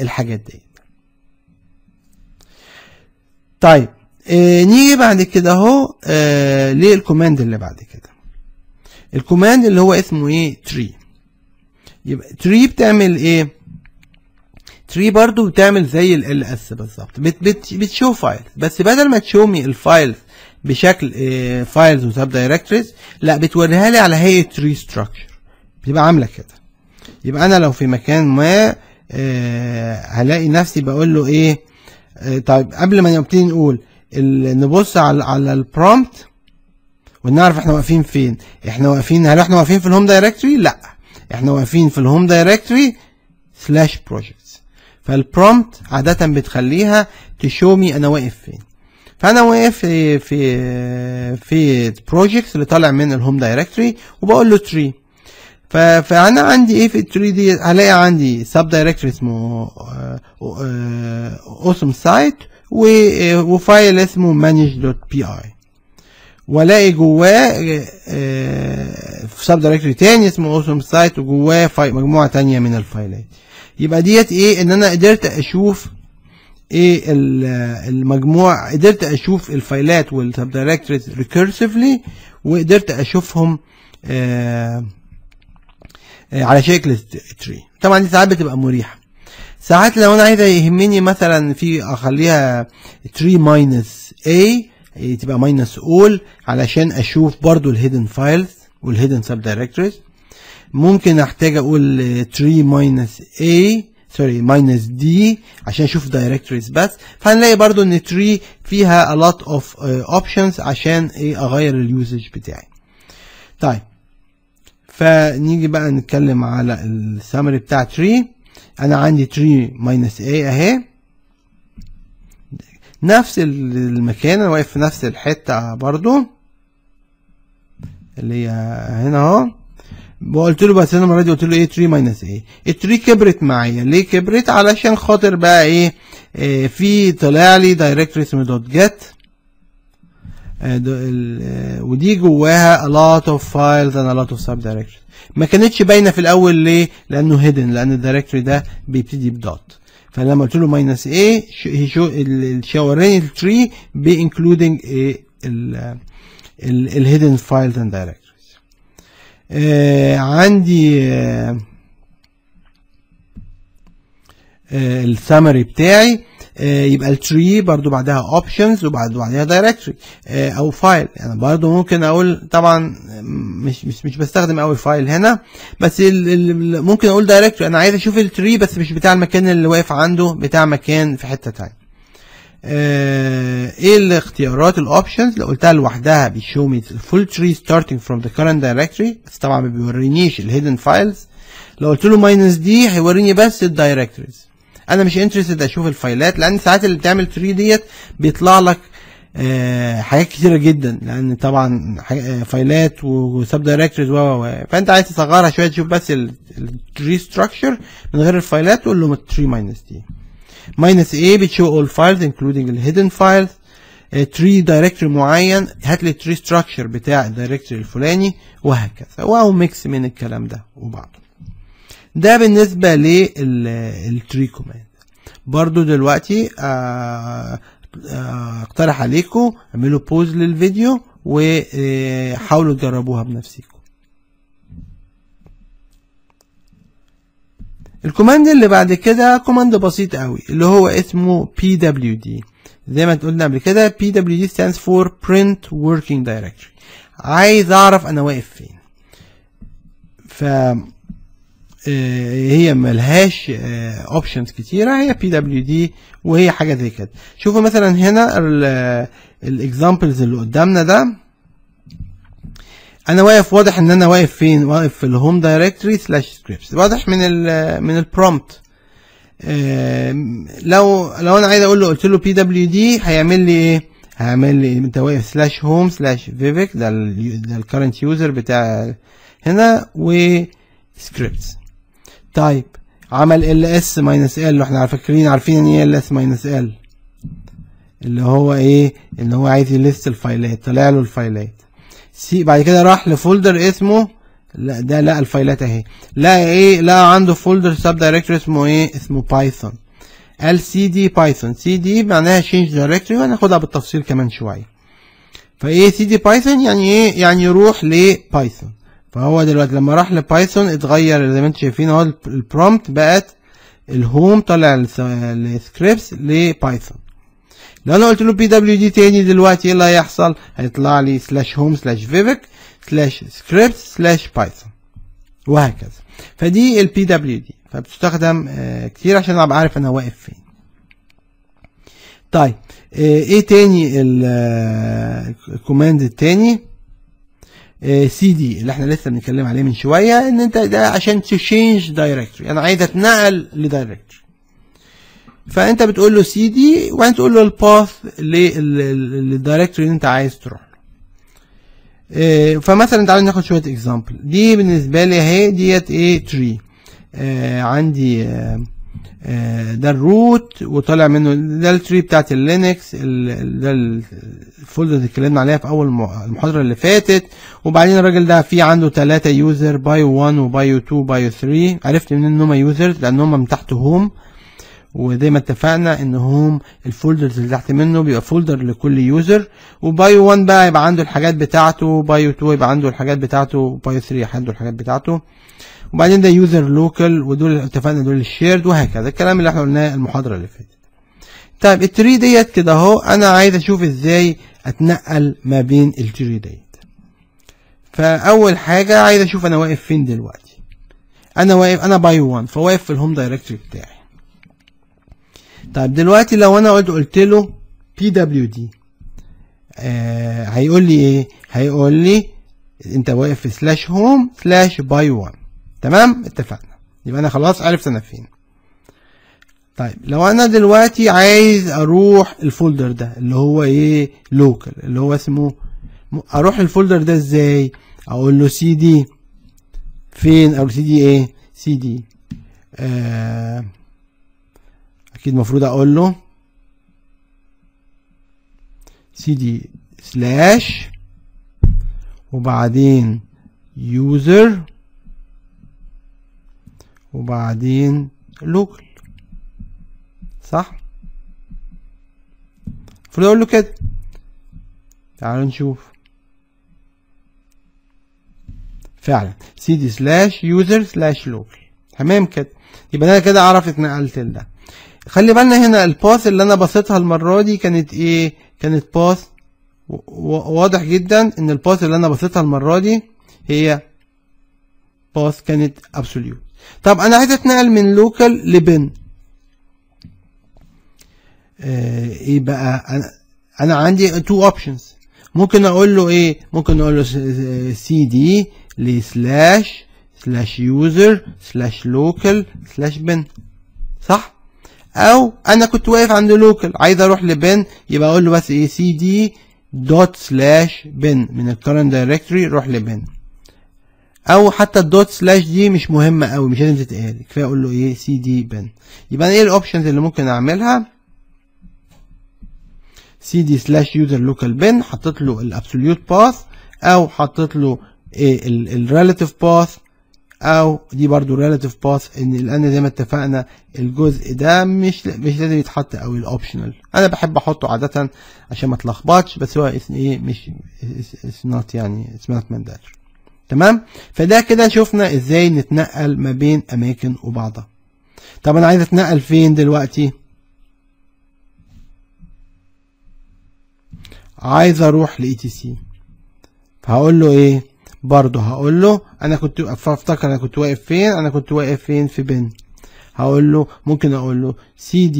الحاجات دي. طيب نيجي بعد كده اهو للكوماند اللي بعد كده، الكوماند اللي هو اسمه ايه، تري. يبقى تري بتعمل ايه؟ تري برضو بتعمل زي ال اس بالظبط، بتشو فايلز، بس بدل ما تشومي الفايلز بشكل فايلز وسب دايركتوريز، لا بتوريها لي على هيئه تري ستراكشر، بتبقى عامله كده. يبقى انا لو في مكان ما هلاقي نفسي بقول له ايه، طيب قبل ما نبتدي نقول نبص على البرومبت ونعرف احنا واقفين فين. احنا واقفين، هل احنا واقفين في الهوم دايركتوري؟ لا، احنا واقفين في الهوم دايركتوري سلاش بروجكتس. فالبرومبت عاده بتخليها تشومي انا واقف فين. فانا واقف في بروجكتس اللي طالع من الهوم دايركتوري وبقول له تري. فانا عندي ايه في التري دي؟ هلاقي عندي سب دايركتوري اسمه اوسم سايت وفايل اسمه مانج دوت بي اي، والاقي جواه في سب دايركتوري تاني اسمه اوسم سايت وجواه مجموعه تانيه من الفايلات. يبقى ديت ايه، ان انا قدرت اشوف ايه المجموع، قدرت اشوف الفايلات والسب دايركتوريز ريكيرسيفلي، وقدرت اشوفهم على شكل تري. طبعا دي ساعات بتبقى مريحه، ساعات لو انا عايز يهمني مثلا في اخليها تري ماينس اي تبقى ماينس اول علشان اشوف برضو الهيدن فايلز والهيدن سب دايركتوريز. ممكن احتاج اقول تري ماينس اي سوري ماينس دي عشان اشوف دايركتوريز بس. فهنلاقي برضو ان تري فيها a lot of options عشان ايه، اغير اليوزج بتاعي. طيب فنيجي بقى نتكلم على السمري بتاع تري. انا عندي تري ماينس اي اهي، نفس المكان، انا واقف في نفس الحته برضو اللي هي هنا اهو. وقلت له بس انا المره دي قلت له ايه، تري ماينس اي. التري كبرت معايا، ليه كبرت؟ علشان خاطر بقى ايه، في طلع لي دايركتوري اسمه دوت جيت ودي جواها a lot of files and a lot of sub directories. ما كانتش باينه في الاول، ليه؟ لانه hidden، لان الدايركتوري ده بيبتدي بدوت. فلما قلت له minus a شاورني التري ب including hidden files and directories. عندي السمري بتاعي. يبقى التري برضو بعدها اوبشنز وبعدها دايركتوري او فايل. انا يعني برضو ممكن اقول، طبعا مش بستخدم قوي فايل هنا، بس ممكن اقول دايركتوري. انا عايز اشوف التري بس مش بتاع المكان اللي واقف عنده، بتاع مكان في حته تانية. ايه الاختيارات الاوبشنز؟ لو قلتها لوحدها بيشو مي فول تري ستارتنج فروم ذا كرنت دايركتوري، بس طبعا ما بيورينيش الهيدن فايلز. لو قلت له ماينس دي هيوريني بس الدايركتوريز. انا مش انترستد اشوف الفايلات، لان ساعات اللي بتعمل تري ديت بيطلع لك حاجات كتيره جدا، لان طبعا فايلات وسب دايركتوريز فانت عايز تصغرها شويه، تشوف بس التري ستراكشر من غير الفايلات. تقول له تري ماينس دي ماينس ايه بتشو اول فايلز انكلودنج الهيدن فايلز. تري دايركتوري معين هات لي التري ستراكشر بتاع الدايركتوري الفلاني، وهكذا، او ميكس من الكلام ده وبعضه. ده بالنسبة للتري كوماند. برضو دلوقتي اقترح عليكم اعملوا بوز للفيديو وحاولوا تجربوها بنفسكم. الكوماند اللي بعد كده كوماند بسيط قوي اللي هو اسمه pwd، زي ما قلنا قبل كده pwd stands for print working directory. عايز اعرف انا واقف فين، ف هي ملهاش اوبشنز كتيره، هي بي دبليو دي وهي حاجه زي كده. شوفوا مثلا هنا الاكزامبلز اللي قدامنا ده، انا واقف، واضح ان انا واقف فين، واقف في الهوم دايركتوري سلاش سكريبتس، واضح من البرومبت. لو انا عايز اقول له، قلت له بي دبليو دي هيعمل لي ايه؟ هيعمل لي انت واقف سلاش هوم سلاش فيفيك، ده الكرنت يوزر بتاع هنا، و سكريبتس. طيب عمل ال اس ماينس ال، واحنا عارفين ان ايه ال اس ماينس ال، اللي هو ايه، اللي هو عايز يلست الفايلات، طلع له الفايلات. سي بعد كده راح لفولدر اسمه، لا ده لقى الفايلات اهي، لقى ايه، لقى عنده فولدر سب دايركتوري اسمه ايه، اسمه بايثون. قال cd python. cd معناها change directory وهناخدها بالتفصيل كمان شويه. فايه cd python؟ يعني ايه؟ يعني روح لبايثون. فهو دلوقتي لما راح لبايثون اتغير زي ما انتم شايفين اهو، البرومبت بقت الهوم طالع السكريبتس لبايثون. لو انا قلت له pwd تاني دلوقتي ايه اللي هيحصل؟ هيطلع لي /home/vivec/scripts/python وهكذا. فدي ال pwd، فبتستخدم كتير عشان ابقى عارف انا واقف فين. طيب ايه تاني الكوماند التاني؟ cd اللي احنا لسه بنتكلم عليه من شويه، ان انت ده عشان تشينج دايركتوري، انا عايز اتنقل لدايركتوري. فانت بتقول له cd وبعدين تقول له الباث للدايركتوري اللي انت عايز تروح له. فمثلا تعالى ناخد شويه اكزامبل. دي بالنسبه لي اهي ديت ايه تري، عندي ده الروت وطالع منه ده التري بتاعت اللينكس، ده الفولدر اللي اتكلمنا عليها في اول المحاضره اللي فاتت. وبعدين الراجل ده فيه عنده 3 يوزر، بايو 1 وبايو 2 وبايو 3. عرفت منين ان هم يوزرز؟ لان هم من تحت هوم، وزي ما اتفقنا ان هوم الفولدرز اللي تحت منه بيبقى فولدر لكل يوزر. وبايو 1 بقى يبقى عنده الحاجات بتاعته، بايو 2 يبقى عنده الحاجات بتاعته، وبايو 3 عنده الحاجات بتاعته. وبعدين ده يوزر لوكال، ودول اتفقنا دول الشيرد، وهكذا الكلام اللي احنا قلناه المحاضره اللي فاتت. طيب التري ديت كده اهو، انا عايز اشوف ازاي اتنقل ما بين التري ديت. فاول حاجه عايز اشوف انا واقف فين دلوقتي. انا واقف، انا بايو 1، فواقف في الهوم دايركتوري بتاعي. طيب دلوقتي لو انا قلت له pwd هيقول لي ايه؟ هيقول لي انت واقف في /home/bayo1. تمام، اتفقنا، يبقى انا خلاص عرفت انا فين. طيب لو انا دلوقتي عايز اروح الفولدر ده اللي هو ايه لوكال اللي هو اسمه، اروح الفولدر ده ازاي؟ اقول له cd فين، او cd ايه، cd اكيد المفروض اقول له cd / وبعدين user وبعدين لوكال، صح؟ المفروض اقول له كده. تعالوا نشوف فعلا cd /user/local. تمام كده، يبقى انا كده اعرف اتنقلت لده. خلي بالنا هنا الباث اللي انا بصيتها المره دي كانت ايه؟ كانت باث، واضح جدا ان الباث اللي انا بصيتها المره دي هي باث كانت ابسوليوت. طب انا عايز اتنقل من لوكال لبن، ايه بقى؟ انا عندي 2 اوبشنز. ممكن اقول له ايه؟ ممكن اقول له cd /user/local/bin، صح؟ او انا كنت واقف عند لوكال عايز اروح لبن، يبقى اقول له بس ايه cd ./bin من الكرنت دايركتوري روح لبن. او حتى ./ دي مش مهمه قوي، مش لازم تتقال، كفايه اقول له ايه cd bin. يبقى ايه الاوبشنز اللي ممكن اعملها؟ cd/user/local/bin، حطيت له الابسوليوت باث، او حطيت له ايه الريلاتيف باث، او دي برده ريلاتيف باث، ان لان زي ما اتفقنا الجزء ده مش لازم يتحط قوي، الاوبشنال انا بحب احطه عاده عشان ما اتلخبطش، بس هو اسم ايه مش نوت، يعني اتس نوت مانداتوري. تمام، فده كده شفنا ازاي نتنقل ما بين اماكن وبعضها. طب انا عايز اتنقل فين دلوقتي؟ عايز اروح ل etc، فهقول له ايه؟ برضه هقول له انا كنت افتكر انا كنت واقف فين، انا كنت واقف فين في بن. هقول له ممكن اقول له cd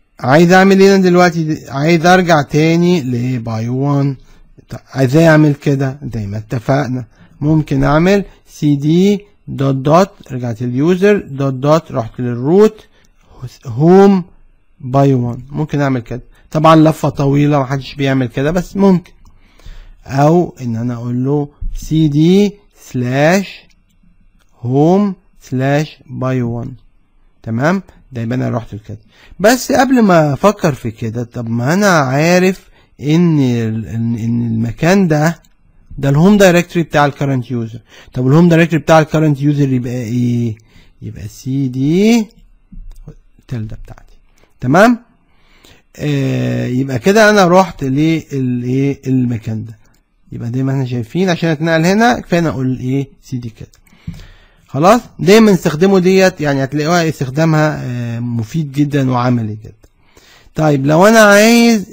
عايز اعمل ايه انا دلوقتي؟ عايز ارجع تاني لبايو 1، ازاي اعمل كده؟ زي ما اتفقنا ممكن اعمل cd ..... رجعت اليوزر ..... رحت للروت هوم باي 1. ممكن اعمل كده، طبعا لفه طويله محدش بيعمل كده بس ممكن، او ان انا اقول له cd/home/by1. تمام، ده يبقى انا رحت لكده. بس قبل ما افكر في كده، طب ما انا عارف ان المكان ده الهوم دايركتوري بتاع الكرنت يوزر. طب الهوم دايركتوري بتاع الكرنت يوزر يبقى ايه؟ يبقى cd التلده بتاعتي. تمام، يبقى كده انا رحت للايه المكان ده. يبقى دايما احنا شايفين عشان اتنقل هنا كفايه انا اقول ايه cd كده. خلاص، دايما استخدموا ديت، يعني هتلاقوها استخدامها مفيد جدا وعملي جدا. طيب لو انا عايز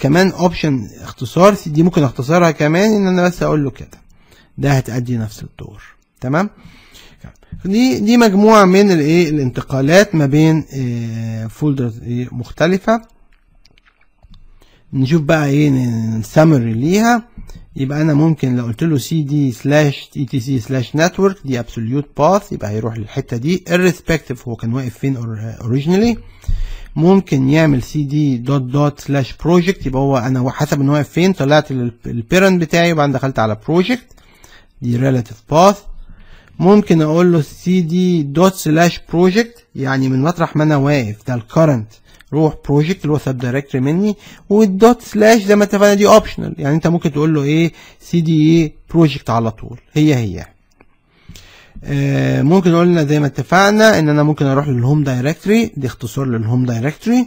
كمان اوبشن اختصار دي، ممكن اختصرها كمان ان انا بس اقول له كده، ده هتأدي نفس الدور. تمام، دي مجموعه من الايه الانتقالات ما بين فولدرز مختلفه. نشوف بقى ايه السمري ليها. يبقى انا ممكن لو قلت له cd/etc/network دي absolute path، يبقى هيروح للحته دي irrespective هو كان واقف فين originally. ممكن يعمل cd:/project، يبقى هو انا حسب ان واقف فين طلعت للبيرنت بتاعي وبعدين دخلت على project، دي relative path. ممكن اقول له cd:/project، يعني من مطرح ما انا واقف ده الكرنت روح project اللي هو سب دايركتوري مني، والدوت سلاش زي ما اتفقنا دي اوبشنال، يعني انت ممكن تقول له ايه cd project على طول هي. ممكن قلنا زي ما اتفقنا ان انا ممكن اروح للهوم دايركتوري، دي اختصار للهوم دايركتوري.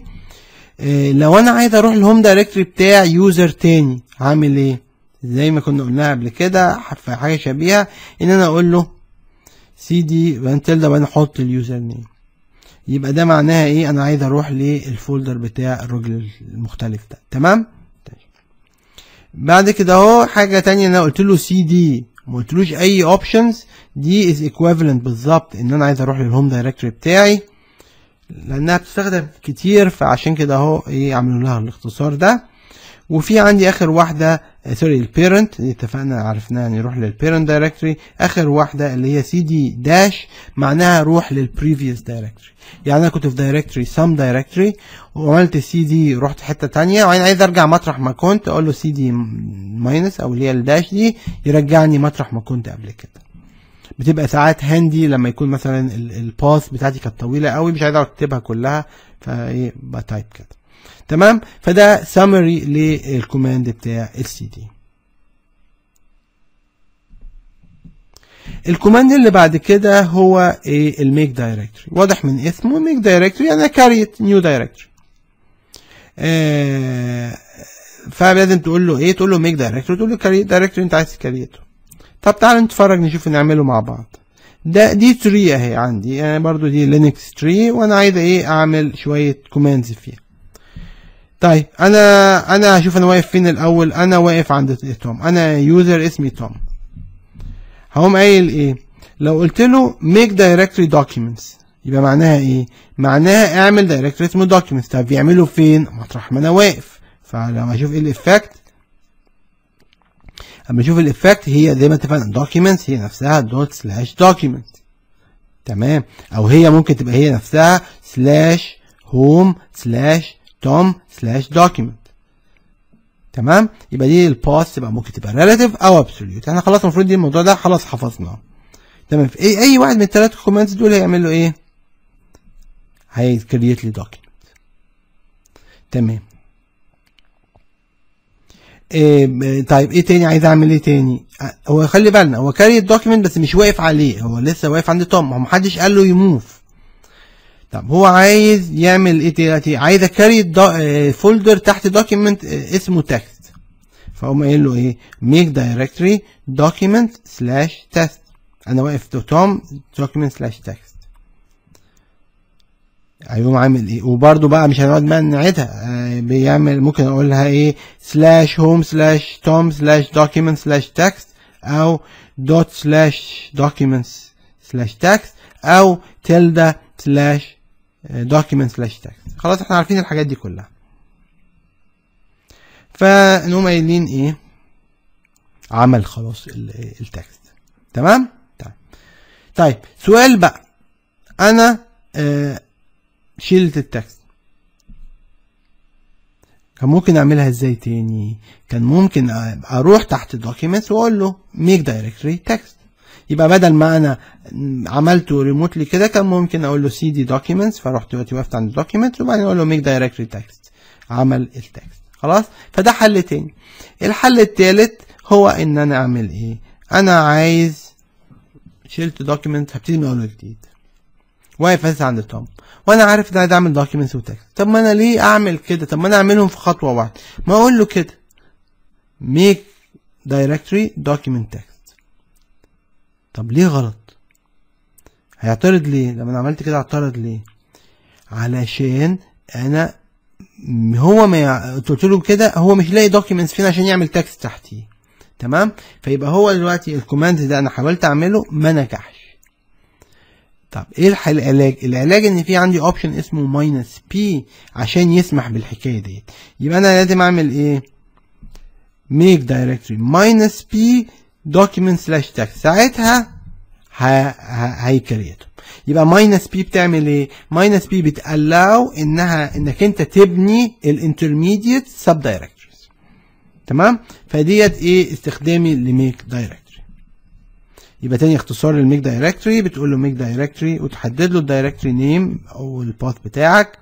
لو انا عايز اروح للهوم دايركتوري بتاع يوزر تاني هعمل ايه؟ زي ما كنا قلناها قبل كده في حاجه شبيهه، ان انا اقول له cd بنتل ده وانا احط اليوزر نيم. يبقى ده معناها ايه؟ انا عايز اروح للفولدر بتاع الراجل المختلف ده. تمام، بعد كده اهو حاجه تانية، انا قلت له cd ما قلتلوش اي اوبشنز، دي از ايكويفالنت بالظبط ان انا عايز اروح للهوم دايركتوري بتاعي لانها بتستخدم كتير، فعشان كده اهو ايه عملوا لها الاختصار ده. وفي عندي اخر واحده سوري البيرنت، اتفقنا عرفناها نروح للبيرنت دايركتوري. اخر واحده اللي هي cd- معناها روح للبريفيوس دايركتوري، يعني انا كنت في دايركتوري سم دايركتوري وعملت cd رحت حته ثانيه وانا عايز ارجع مطرح ما كنت، اقول له cd- او اللي هي الداش دي يرجعني مطرح ما كنت قبل كده. بتبقى ساعات هاندي لما يكون مثلا الباث بتاعتي كانت طويله قوي مش عايز اكتبها كلها، فايه بتايب كده. تمام، فده سامري للكوماند بتاع cd. الكوماند اللي بعد كده هو الميك دايركتوري، واضح من اسمه ميك دايركتوري يعني كاريت نيو دايركتوري. فلازم تقول له ايه؟ تقول له ميك دايركتوري، تقول له كاريت دايركتوري انت عايز تكريته. طب تعال نتفرج نشوف نعمله مع بعض. ده دي تري اهي عندي، يعني برضو دي لينكس تري وانا عايز ايه اعمل شويه كوماندز فيها. طيب انا هشوف انا واقف فين الاول. انا واقف عند توم، انا يوزر اسمي توم. هقوم قايل ايه؟ لو قلت له make directory documents يبقى معناها ايه؟ معناها اعمل دايركتوري اسمه documents. طب بيعمله فين؟ مطرح ما انا واقف. فلما اشوف ايه الافكت، اما اشوف الافكت هي زي ما اتفقنا documents هي نفسها ./documents. تمام، او هي ممكن تبقى هي نفسها /home/tom/document. تمام، يبقى دي الباث تبقى ممكن تبقى relative او absolute. احنا خلاص المفروض دي الموضوع ده خلاص حفظناه. تمام، في اي واحد من الثلاث كومنتس دول هيعمل له ايه؟ هيكريت لي document. تمام، طيب ايه تاني عايز اعمل ايه تاني؟ هو خلي بالنا هو كاري الدوكيمنت بس مش واقف عليه، هو لسه واقف عند توم، هو محدش قال له يموف. طب هو عايز يعمل ايه دلوقتي؟ عايز اكاري فولدر تحت دوكيمنت اسمه تكست، فاقوم قايل له ايه؟ ميك دايركتوري document/test. انا واقف توم document/test. هيقوم عامل ايه؟ وبرده بقى مش هنقعد بقى نعيدها، بيعمل ممكن اقولها ايه؟ /home/tom/document/text او ./documents/text او tilde/document/text. خلاص احنا عارفين الحاجات دي كلها. فنقوم قايلين ايه؟ عمل خلاص التكست. تمام؟ طيب سؤال بقى، انا شلت التكست كان ممكن اعملها ازاي تاني؟ كان ممكن اروح تحت documents واقول له make directory text، يبقى بدل ما انا عملته ريموتلي كده كان ممكن اقول له cd documents، فروحت دلوقتي وقفت عند documents وبعدين اقول له make directory text، عمل التكست. خلاص، فده حل تاني. الحل التالت هو ان انا اعمل ايه؟ انا عايز شلت document، هبتدي من اول جديد، واقف بس عند توم، وانا عارف ان انا هعمل دوكيمنتس وتكست. طب ما انا ليه اعمل كده؟ طب ما انا اعملهم في خطوه واحده، ما اقول له كده ميك دايركتوري دوكيمنت تكست. طب ليه غلط؟ هيعترض ليه؟ لما انا عملت كده اعترض ليه؟ علشان انا هو ما قلت له كده هو مش لاقي دوكيمنتس فين عشان يعمل تكست تحتيه، تمام؟ فيبقى هو دلوقتي الكوماند ده انا حاولت اعمله ما نجحش. طب ايه العلاج؟ العلاج ان في عندي اوبشن اسمه ماينس بي عشان يسمح بالحكايه ديت. يبقى انا لازم اعمل ايه؟ ميك دايركتوري ماينس بي دوكيمنت سلاش تكست، ساعتها هيكريته. يبقى ماينس بي بتعمل ايه؟ ماينس بي بتالاو انك انت تبني الانترميديت سب دايركتوريز، تمام؟ فديت ايه استخدامي لميك دايركتوري. يبقى تاني اختصار للميك دايركتوري، بتقول له ميك دايركتوري وتحدد له الدايركتوري نيم او الباث بتاعك،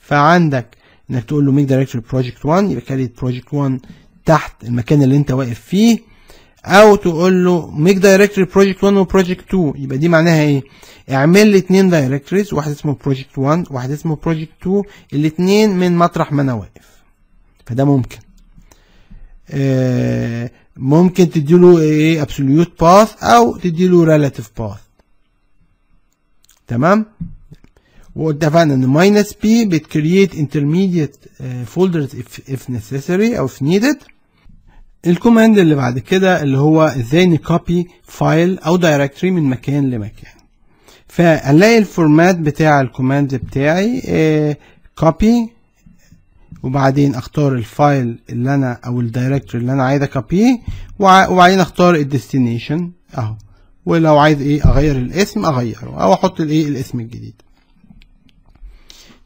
فعندك انك تقول له ميك دايركتوري بروجكت 1، يبقى كلمة بروجكت 1 تحت المكان اللي انت واقف فيه، او تقول له ميك دايركتوري بروجكت 1 وبروجكت 2. يبقى دي معناها ايه؟ اعمل لي اتنين دايركتوريز، واحد اسمه بروجكت 1 وواحد اسمه بروجكت 2، الاتنين من مطرح ما انا واقف. فده ممكن ممكن تديله ايه؟ ابسوليوت باث او تديله ريلاتيف باث، تمام؟ واتفقنا ان ماينس بي بتكرييت انترميديت فولدرز اف نيسيسري او اف نيدد. الكوماند اللي بعد كده اللي هو ازاي نكوبي فايل او دايركتوري من مكان لمكان. فهنلاقي الفورمات بتاع الكوماند بتاعي كوبي، وبعدين اختار الفايل اللي انا او الدايركتوري اللي انا عايز اكوبيه، وبعدين اختار الديستنيشن اهو، ولو عايز ايه اغير الاسم اغيره او احط الايه الاسم الجديد،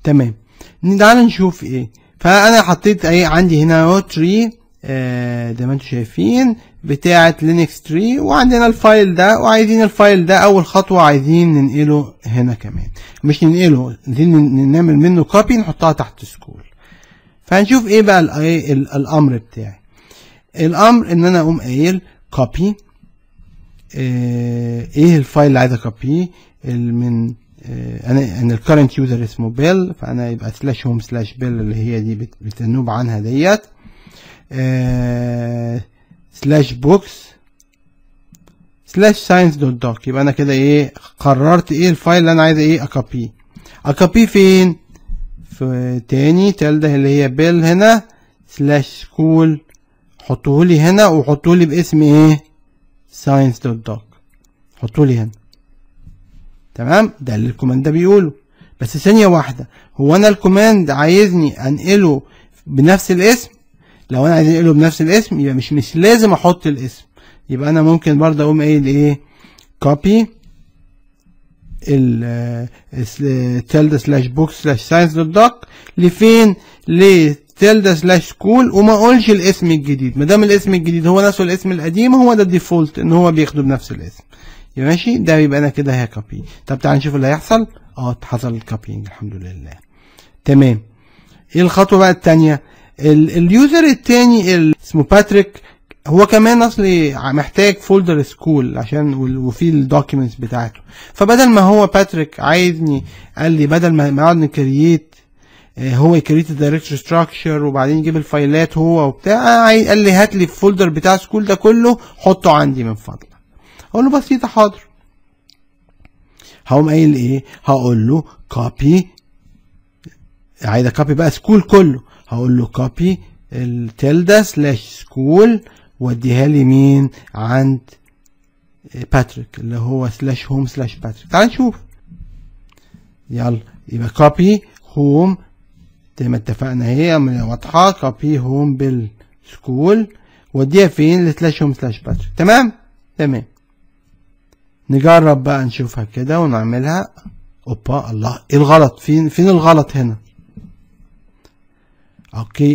تمام؟ تعالى نشوف ايه. فانا حطيت ايه عندي هنا اهو تري زي ما انتم شايفين بتاعه لينكس تري، وعندنا الفايل ده وعايزين الفايل ده اول خطوه عايزين ننقله هنا، كمان مش ننقله عايزين نعمل منه كوبي نحطها تحت سكول. فهنشوف ايه بقى الامر بتاعي. الامر ان انا اقوم قايل كوبي ايه الفايل اللي عايز اكوبيه من انا الكرنت يوزر اسمه بيل، فانا يبقى سلاش هوم سلاش بيل اللي هي دي بتنوب عنها ديت، سلاش بوكس سلاش ساينس دوت دوك. يبقى انا كده ايه قررت ايه الفايل اللي انا عايز ايه اكوبيه. اكوبيه فين؟ في تاني تالتة اللي هي بيل هنا سلاش سكول، حطولي هنا وحطولي باسم ايه؟ ساينس دوت دوك، حطولي هنا، تمام؟ ده اللي الكوماند ده بيقوله. بس ثانية واحدة، هو انا الكوماند عايزني انقله بنفس الاسم؟ لو انا عايز انقله بنفس الاسم يبقى مش لازم احط الاسم، يبقى انا ممكن برضه اقوم قايل ايه؟ كوبي التلدا سلاش بوكس سلاش ساينس دوت دوك لفين؟ لتلدا سلاش سكول، وما اقولش الاسم الجديد، ما دام الاسم الجديد هو نفسه الاسم القديم هو ده الديفولت ان هو بياخده بنفس الاسم، يبقى ماشي؟ ده يبقى انا كده هكوبي. طب تعال نشوف اللي هيحصل. حصل الكوبينج الحمد لله، تمام. ايه الخطوه بقى الثانيه؟ اليوزر الثاني اسمه باتريك، هو كمان اصلي محتاج فولدر سكول عشان وفيه الدوكيمنتس بتاعته، فبدل ما هو باتريك عايزني قال لي بدل ما نقعد نكرييت هو يكريت الدايركتوري ستراكشر وبعدين يجيب الفايلات هو وبتاع، قال لي هات لي الفولدر بتاع سكول ده كله حطه عندي من فضلك. اقول له بسيطه حاضر. هقوم قايل ايه؟ هقول له كوبي، عايز اكوبي بقى سكول كله، هقول له كوبي التلدا سلاش سكول واديها لي مين؟ عند باتريك اللي هو سلاش هوم سلاش باتريك. تعال نشوف. يلا، يبقى كوبي هوم زي ما اتفقنا اهي واضحه، كوبي هوم بالسكول واديها فين؟ لسلاش هوم سلاش باتريك، تمام؟ تمام. نجرب بقى نشوفها كده ونعملها. اوبا، الله، ايه الغلط؟ فين الغلط هنا؟ اوكي.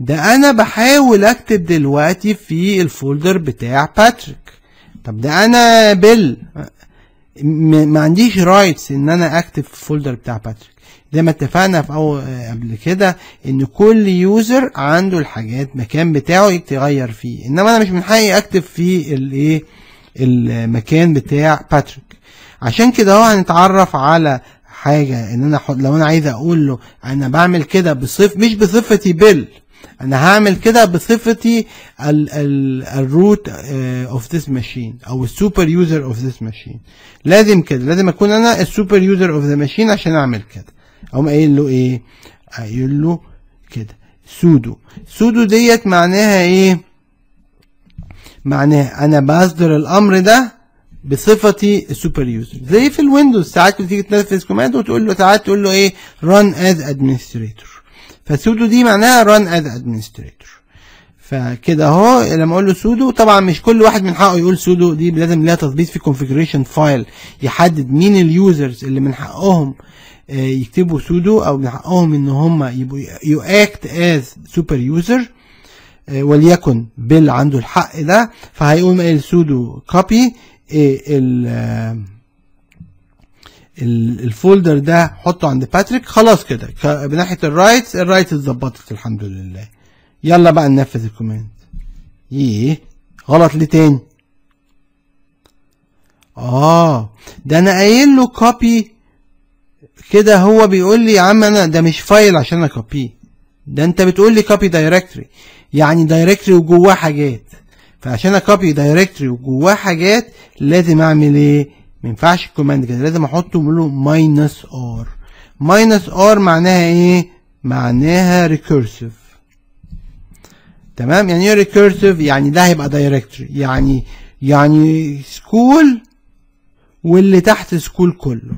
ده انا بحاول اكتب دلوقتي في الفولدر بتاع باتريك. طب ده انا بيل ما عنديش رايتس ان انا اكتب في الفولدر بتاع باتريك. زي ما اتفقنا في قبل كده ان كل يوزر عنده الحاجات مكان بتاعه يغير فيه، انما انا مش من حقي اكتب في الايه المكان بتاع باتريك. عشان كده اهو هنتعرف على حاجه ان انا لو انا عايز اقول له انا بعمل كده بصفه مش بصفتي بيل، انا هعمل كده بصفتي الروت اوف ذيس ماشين او السوبر يوزر اوف ذيس ماشين. لازم كده، لازم اكون انا السوبر يوزر اوف ذا ماشين عشان اعمل كده. اقوم قايل له ايه؟ قايل له كده سودو. سودو ديت معناها ايه؟ معناها انا بصدر الامر ده بصفتي السوبر يوزر. زي في الويندوز ساعات بتيجي تنفذ كوماند وتقول له، ساعات تقول له ايه؟ run as administrator. فسودو دي معناها run as administrator. فكده اهو لما اقول له سودو، طبعا مش كل واحد من حقه يقول سودو، دي لازم لها تثبيت في configuration file يحدد مين اليوزرز اللي من حقهم يكتبوا سودو او من حقهم ان هم يبقوا يؤكت از سوبر يوزر، وليكن بيل عنده الحق ده، فهيقوم قايل سودو كوبي الفولدر ده حطه عند باتريك. خلاص كده بناحيه الرايتس اتظبطت الحمد لله. يلا بقى ننفذ الكوماند. غلط ليه تاني؟ ده انا قايل له كوبي كده، هو بيقول لي يا عم انا ده مش فايل عشان اكوبيه، ده انت بتقول لي كوبي دايركتري، يعني دايركتري وجواه حاجات، فعشان اكوبي دايركتري وجواه حاجات لازم اعمل ايه؟ ما ينفعش الكوماند كده، لازم احطه واقول له ماينس ار. ماينس ار معناها ايه؟ معناها ريكيرسيف. تمام؟ يعني ايه ريكيرسيف؟ يعني ده هيبقى دايركتري، يعني سكول واللي تحت سكول كله.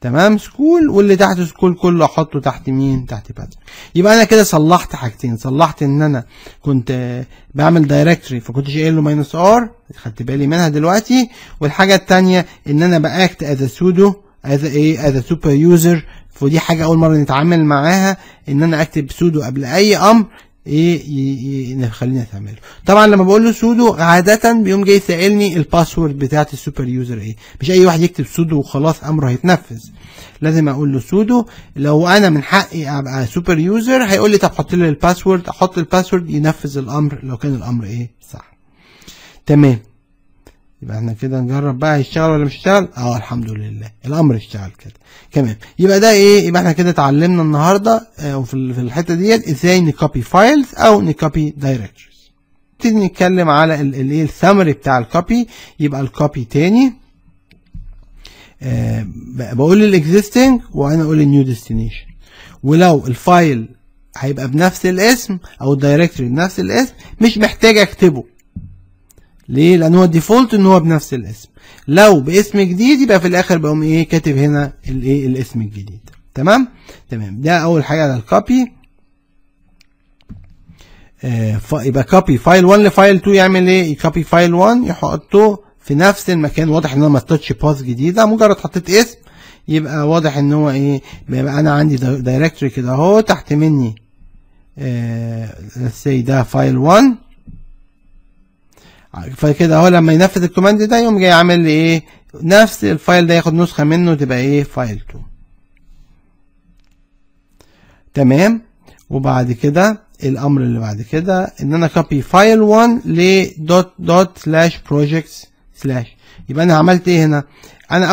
تمام؟ سكول واللي تحت سكول كله احطه تحت مين؟ تحت باتريك. يبقى انا كده صلحت حاجتين، صلحت ان انا كنت بعمل دايركتري فكنتش قايل له ماينس ار، خدت بالي منها دلوقتي، والحاجه الثانيه ان انا باكت از سودو از ايه؟ از سوبر يوزر، فدي حاجه اول مره نتعامل معاها ان انا اكتب سودو قبل اي امر ايه خليني اتعمله. طبعا لما بقول له سودو عاده بيقوم جاي سائلني الباسورد بتاعت السوبر يوزر ايه، مش اي واحد يكتب سودو وخلاص امره هيتنفذ، لازم اقول له سودو. لو انا من حقي ابقى سوبر يوزر هيقول لي طب حط لي الباسورد، احط الباسورد ينفذ الامر لو كان الامر ايه صح. تمام، يبقى احنا كده نجرب بقى هيشتغل ولا مش هيشتغل. الحمد لله الامر اشتغل كده. تمام، يبقى ده ايه؟ يبقى احنا كده اتعلمنا النهارده في الحته ديت ازاي نكوبي فايلز او نكوبي دايركتوريز. نبتدي نتكلم على الايه السمري بتاع الكوبي. يبقى الكوبي تاني بقول الاكزيستنج وانا اقول النيو ديستنيشن، ولو الفايل هيبقى بنفس الاسم او الدايركتوري بنفس الاسم مش محتاج اكتبه. ليه؟ لان هو الديفولت ان هو بنفس الاسم. لو باسم جديد يبقى في الاخر بقوم ايه؟ كاتب هنا الايه؟ الاسم الجديد. تمام؟ تمام، ده اول حاجه على الكوبي. يبقى كوبي فايل 1 لفايل 2 يعمل ايه؟ يكوبي فايل 1 يحطه في نفس المكان. واضح ان انا ما حطيتش باث جديده، مجرد حطيت اسم، يبقى واضح ان هو ايه؟ بيبقى انا عندي دايركتوري كده اهو تحت مني سي ده فايل 1. فكده اهو لما ينفذ الكوماند ده يقوم جاي عامل لي ايه؟ نفس الفايل ده ياخد نسخه منه تبقى ايه؟ فايل 2. تمام، وبعد كده الامر اللي بعد كده ان انا كوبي فايل 1 ل دوت دوت سلاش بروجكتس سلاش. يبقى انا عملت ايه هنا؟ انا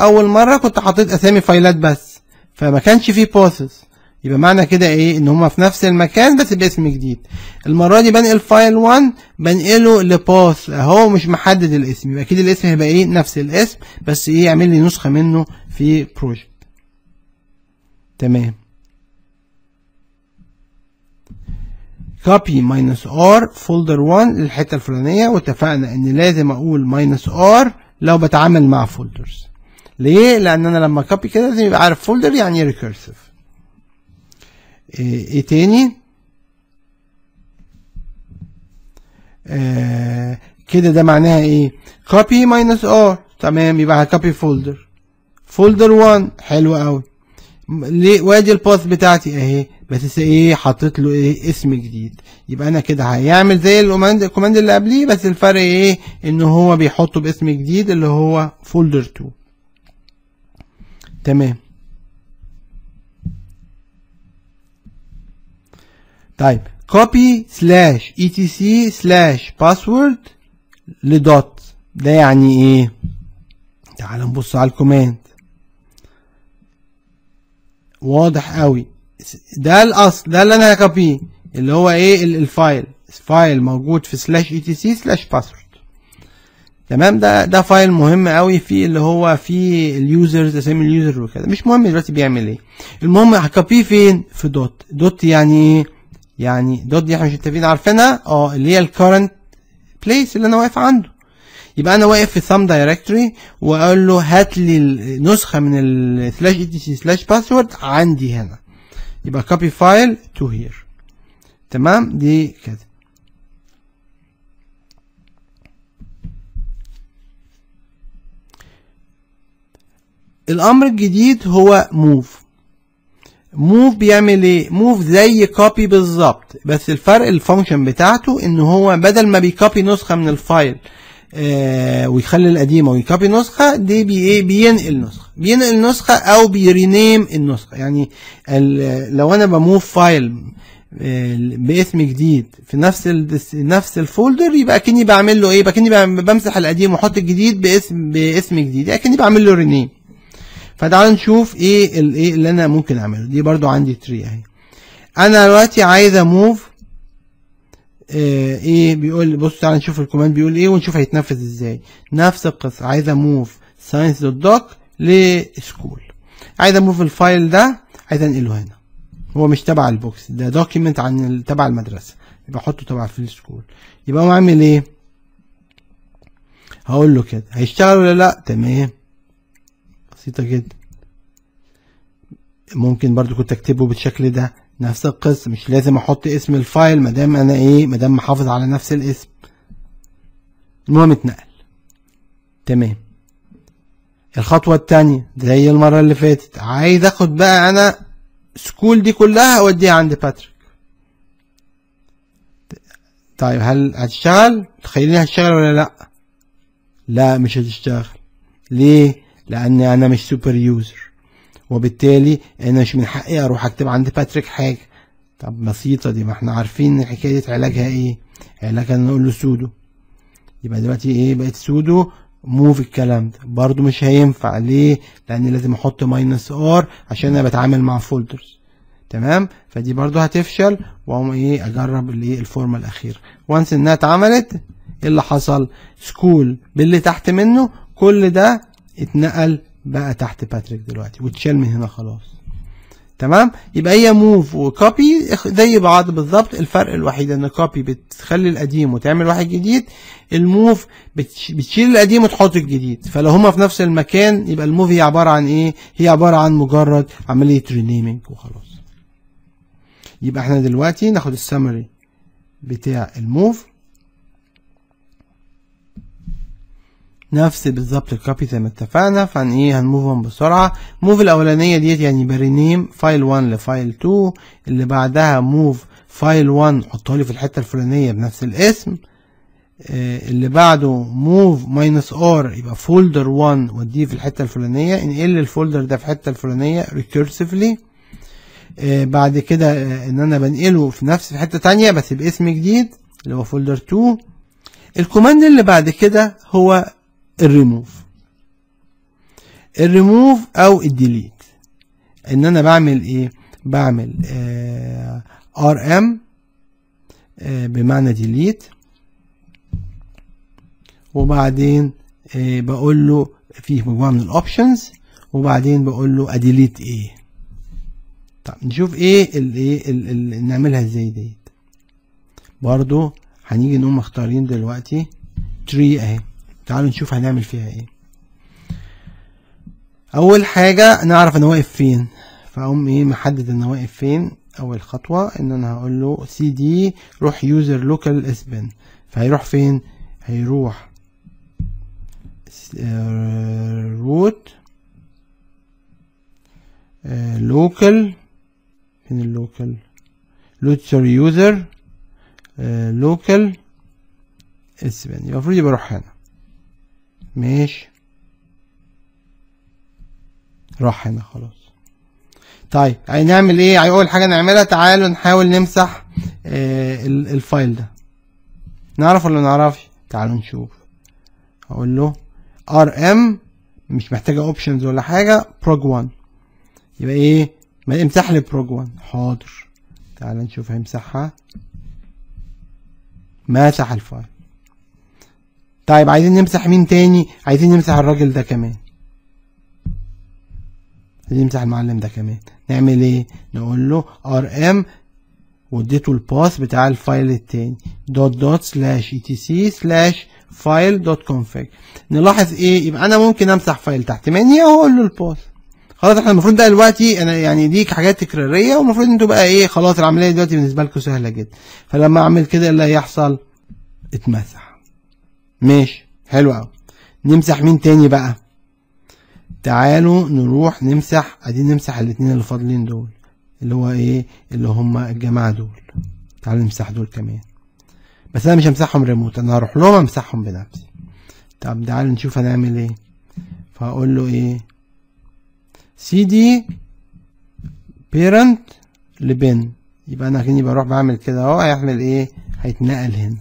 اول مره كنت حطيت اسامي فايلات بس، فما كانش فيه باثس، يبقى معنى كده ايه؟ ان هما في نفس المكان بس باسم جديد. المره دي بنقل فايل 1 بنقله لباث اهو مش محدد الاسم، يبقى اكيد الاسم هيبقى ايه؟ نفس الاسم بس ايه؟ يعمل لي نسخه منه في بروجكت. تمام، كوبي ماينس ار فولدر 1 للحته الفلانيه، واتفقنا ان لازم اقول ماينس ار لو بتعامل مع فولدرز. ليه؟ لان انا لما كوبي كده لازم يبقى عارف فولدر يعني ريكيرسيف. ايه تاني؟ كده ده معناها ايه؟ كوبي ماينس ار. تمام، يبقى هكوبي فولدر 1. حلو قوي. وادي الباث بتاعتي اهي، بس ايه حطيت له ايه اسم جديد. يبقى انا كده هيعمل زي الكوماند اللي قبليه، بس الفرق ايه ان هو بيحطه باسم جديد اللي هو فولدر 2. تمام. طيب copy slash etc slash password لدوت، ده يعني ايه؟ تعال نبص على الكوماند، واضح قوي. ده الاصل، ده اللي انا هكابيه اللي هو ايه الفايل، فايل موجود في سلاش اي تي سي سلاش باسورد. تمام. ده فايل مهم قوي فيه اللي هو فيه اليوزرز، اسامي اليوزر وكده، مش مهم دلوقتي بيعمل ايه. المهم هكابيه فين؟ في دوت. دوت يعني ايه؟ يعني دوت دي احنا مش متفقين عارفينها، اللي هي الكارنت بليس اللي انا واقف عنده. يبقى انا واقف في ثام دايركتوري واقول له هات لي نسخه من السلاش اي تي سي سلاش باسورد عندي هنا، يبقى كوبي فايل تو هير. تمام. دي كده. الامر الجديد هو موف. موف بيعمل ايه؟ موف زي كوبي بالظبط، بس الفرق الفانكشن بتاعته ان هو بدل ما بيكوبي نسخه من الفايل ويخلي القديمه ويكوبي نسخه، دي بينقل نسخه او بيرينيم النسخه. يعني لو انا بموف فايل باسم جديد في نفس الفولدر، يبقى اكني بعمل له ايه؟ يبقى اكني بمسح القديم واحط الجديد باسم جديد، اكني بعمل له رينيم. فتعالوا نشوف ايه اللي انا ممكن اعمله. دي برضو عندي تري اهي. انا دلوقتي عايز اموف ايه، بيقول بص تعالى نشوف الكوماند بيقول ايه ونشوف هيتنفذ ازاي. نفس القصه، عايز اموف ساينس دوت دوك لسكول، عايز اموف الفايل ده، عايز انقله هنا، هو مش تبع البوكس ده، دوكيمنت عن تبع المدرسه، يبقى احطه تبع في السكول. يبقى هو عامل ايه؟ هقول له كده هيشتغل ولا لا. تمام، بسيطه جدا. ممكن برضو كنت اكتبه بالشكل ده، نفس القصه، مش لازم احط اسم الفايل مادام انا ايه، مادام محافظ على نفس الاسم. المهم اتنقل. تمام. الخطوه الثانيه زي المره اللي فاتت، عايز اخد بقى انا سكول دي كلها اوديها عند باتريك. طيب هل هتشتغل؟ تخيلني هتشتغل ولا لا؟ لا مش هتشتغل. ليه؟ لان انا مش سوبر يوزر، وبالتالي انا مش من حقي اروح اكتب عند باتريك حاجه. طب بسيطه دي، ما احنا عارفين حكايه علاجها ايه. علاجها ان نقول له سودو. يبقى دلوقتي ايه؟ بقت سودو موف الكلام ده. برضو مش هينفع. ليه؟ لان لازم احط ماينس ار عشان انا بتعامل مع فولدرز. تمام. فدي برضو هتفشل. واقوم ايه اجرب اللي الفورمه الاخيره. وانس انها اتعملت، ايه اللي حصل؟ سكول باللي تحت منه كل ده اتنقل بقى تحت باتريك دلوقتي، واتشال من هنا خلاص. تمام. يبقى هي موف وكوبي زي بعض بالظبط. الفرق الوحيد ان كوبي بتخلي القديم وتعمل واحد جديد، الموف بتشيل القديم وتحط الجديد. فلو هما في نفس المكان يبقى الموف هي عباره عن ايه؟ هي عباره عن مجرد عمليه رينيمينج وخلاص. يبقى احنا دلوقتي ناخد السمري بتاع الموف، نفس بالظبط الكوبي زي ما اتفقنا. فهن ايه هنموفهم بسرعه. موف الاولانيه ديت يعني برينيم فايل 1 لفايل 2، اللي بعدها موف فايل 1 حطها لي في الحته الفلانيه بنفس الاسم، اللي بعده موف ماينس ار يبقى فولدر 1 وديه في الحته الفلانيه، انقل الفولدر ده في الحته الفلانيه ريكيرسيفلي. بعد كده ان انا بنقله في نفس حته ثانيه بس باسم جديد اللي هو فولدر 2. الكوماند اللي بعد كده هو الريموف او الديليت. ان انا بعمل ايه؟ بعمل ار ام بمعنى ديليت، وبعدين بقول له فيه مجموعه من الاوبشنز، وبعدين بقول له اديليت ايه. طب نشوف ايه نعملها ازاي. ديت برضو هنيجي نقوم مختارين دلوقتي تري اهي. تعالوا نشوف هنعمل فيها ايه. اول حاجه نعرف انا واقف فين، فاقوم ايه محدد انا واقف فين. اول خطوه ان انا هقول له سي دي روح يوزر لوكال اس بن، فهيروح فين؟ هيروح روت لوكال، فين اللوكال؟ لوتشر يوزر لوكال اسبان، يبقى المفروض يبقى راح هنا، ماشي، راح هنا خلاص. طيب هنعمل ايه؟ اول حاجه نعملها تعالوا نحاول نمسح الفايل ده، نعرف ولا منعرفش؟ تعالوا نشوف. اقول له rm، مش محتاجه اوبشنز ولا حاجه، prog1، يبقى ايه؟ ما امسح لي prog1. حاضر، تعال نشوف هيمسحها. مسح الفايل. طيب عايزين نمسح مين تاني؟ عايزين نمسح الراجل ده كمان، عايزين نمسح المعلم ده كمان. نعمل ايه؟ نقول له rm واديته الباث بتاع الفايل التاني ./etc/file.config. نلاحظ ايه؟ يبقى انا ممكن امسح فايل تحت مني واقول له الباث. خلاص احنا المفروض بقى دلوقتي انا يعني دي حاجات تكراريه، والمفروض انتوا بقى ايه، خلاص العمليه دلوقتي بالنسبه لكم سهله جدا. فلما اعمل كده اللي هيحصل اتمسح. ماشي، حلو قوي. نمسح مين تاني بقى؟ تعالوا نروح نمسح، ادي نمسح الاثنين اللي فاضلين دول، اللي هو ايه، اللي هم الجماعه دول. تعالوا نمسح دول كمان، بس انا مش همسحهم ريموت، انا هروح لهم امسحهم بنفسي. طب تعالوا نشوف هنعمل ايه. فهقول له ايه، cd parent لبن، يبقى انا هنا بروح بعمل كده اهو، هيعمل ايه، هيتنقل هنا.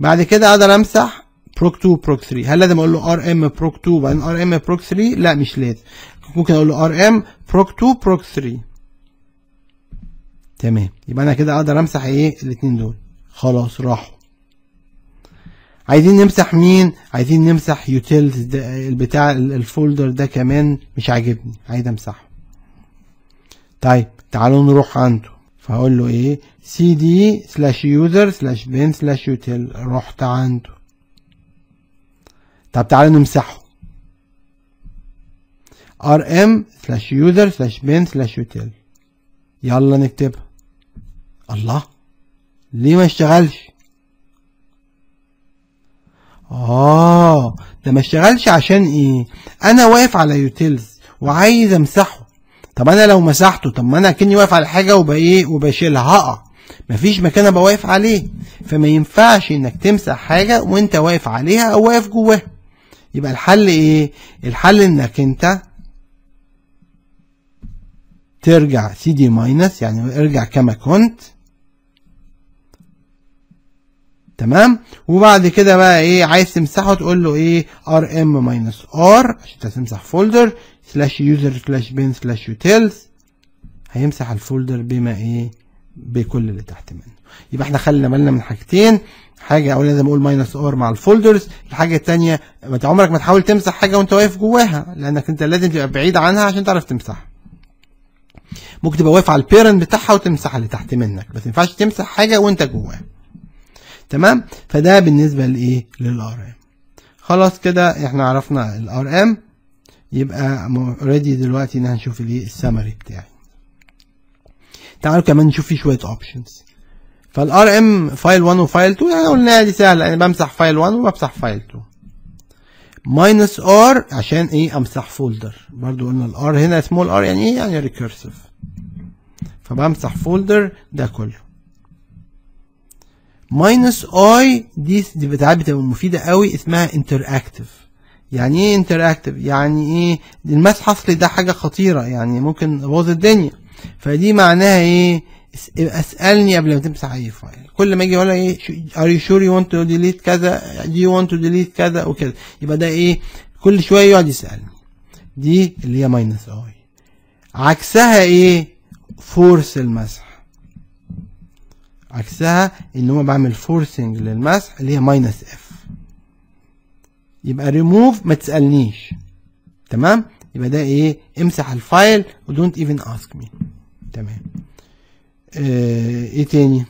بعد كده اقدر امسح proc 2 proc 3. هل لازم اقول له rm proc 2 وبعدين rm proc 3؟ لا مش لازم، ممكن اقول له rm proc 2 proc 3. تمام، يبقى انا كده اقدر امسح ايه، الاثنين دول خلاص راحوا. عايزين نمسح مين؟ عايزين نمسح يوتيلز ده، بتاع الفولدر ده كمان مش عاجبني، عايز امسحه. طيب تعالوا نروح عنده، فهقول له ايه، cd/user/bin/util. رحت عنده. طب تعالوا نمسحه، rm/user/bin/util. يلا نكتبها. الله، ليه ما اشتغلش؟ ده ما اشتغلش عشان ايه؟ انا واقف على يوتيلز وعايز امسحه. طب انا لو مسحته، طب ما انا كني واقف على حاجه وبشيلها، هقع، مفيش مكان ابقى واقف عليه. فما ينفعش انك تمسح حاجه وانت واقف عليها او واقف جواها. يبقى الحل ايه؟ الحل انك انت ترجع cd ماينس، يعني ارجع كما كنت، تمام. وبعد كده بقى ايه، عايز تمسحه تقول له ايه، rm -r عشان تمسح فولدر /user/bin/utils. هيمسح الفولدر بما ايه، بكل اللي تحت منه. يبقى احنا خلينا بالنا من حاجتين، حاجه اقول لازم اقول -r مع الفولدرز، الحاجه الثانيه انت عمرك ما تحاول تمسح حاجه وانت واقف جواها، لانك انت لازم تبقى بعيد عنها عشان تعرف تمسحها. ممكن تبقى واقف على البيرنت بتاعها وتمسح اللي تحت منك، بس ما ينفعش تمسح حاجه وانت جواها، تمام. فده بالنسبه لايه، للRM. خلاص كده احنا عرفنا الRM، يبقى ريدي دلوقتي ان هنشوف الايه، السمري بتاعي. تعالوا كمان نشوف فيه شويه اوبشنز. فالRM فايل 1 وفايل 2، يعني قلنا دي سهله، انا بمسح فايل 1 وبمسح فايل 2. -r عشان ايه، امسح فولدر، برضو قلنا الR هنا سمول r يعني ايه، يعني ريكيرسيف. فبمسح فولدر ده كله. -i دي بتاعت بتبقى مفيده قوي، اسمها انتراكتيف. يعني ايه انتراكتيف؟ يعني ايه، المسح اصلي ده حاجه خطيره، يعني ممكن تبوظ الدنيا. فدي معناها ايه، اسالني قبل ما تمسح اي فايل. كل ما اجي اقول ايه، ار يو شور يو وانت تو ديليت كذا، دي يو وانت تو ديليت كذا وكذا، يبقى ده ايه، كل شويه يقعد يسالني. دي اللي هي -i. عكسها ايه، فورس المسح، عكسها ان هو بعمل فورسنج للمسح، اللي هي -f. يبقى ريموف ما تسالنيش، تمام. يبقى ده ايه، امسح الفايل ودونت ايفن اسك مي، تمام. ايه تاني؟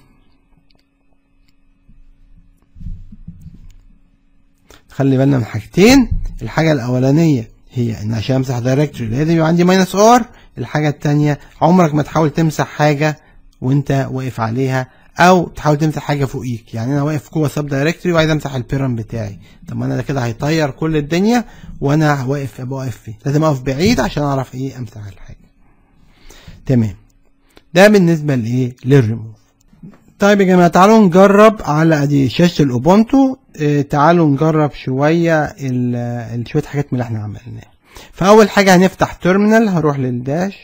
خلي بالنا من حاجتين، الحاجه الاولانيه هي ان عشان امسح دايركتوري لازم يبقى عندي -r، الحاجه الثانيه عمرك ما تحاول تمسح حاجه وانت واقف عليها او تحاول تمسح حاجه فوقيك. يعني انا واقف جوه سب دايركتوري وعايز امسح البيرن بتاعي، طب ما انا ده كده هيطير كل الدنيا وانا واقف فيه، لازم اقف بعيد عشان اعرف ايه، امسح الحاجه. تمام. ده بالنسبه لايه؟ للريموف. طيب يا جماعه تعالوا نجرب على ادي شاشه الاوبونتو. تعالوا نجرب شويه شويه حاجات من اللي احنا عملناها. فاول حاجه هنفتح تيرمينال، هروح للداش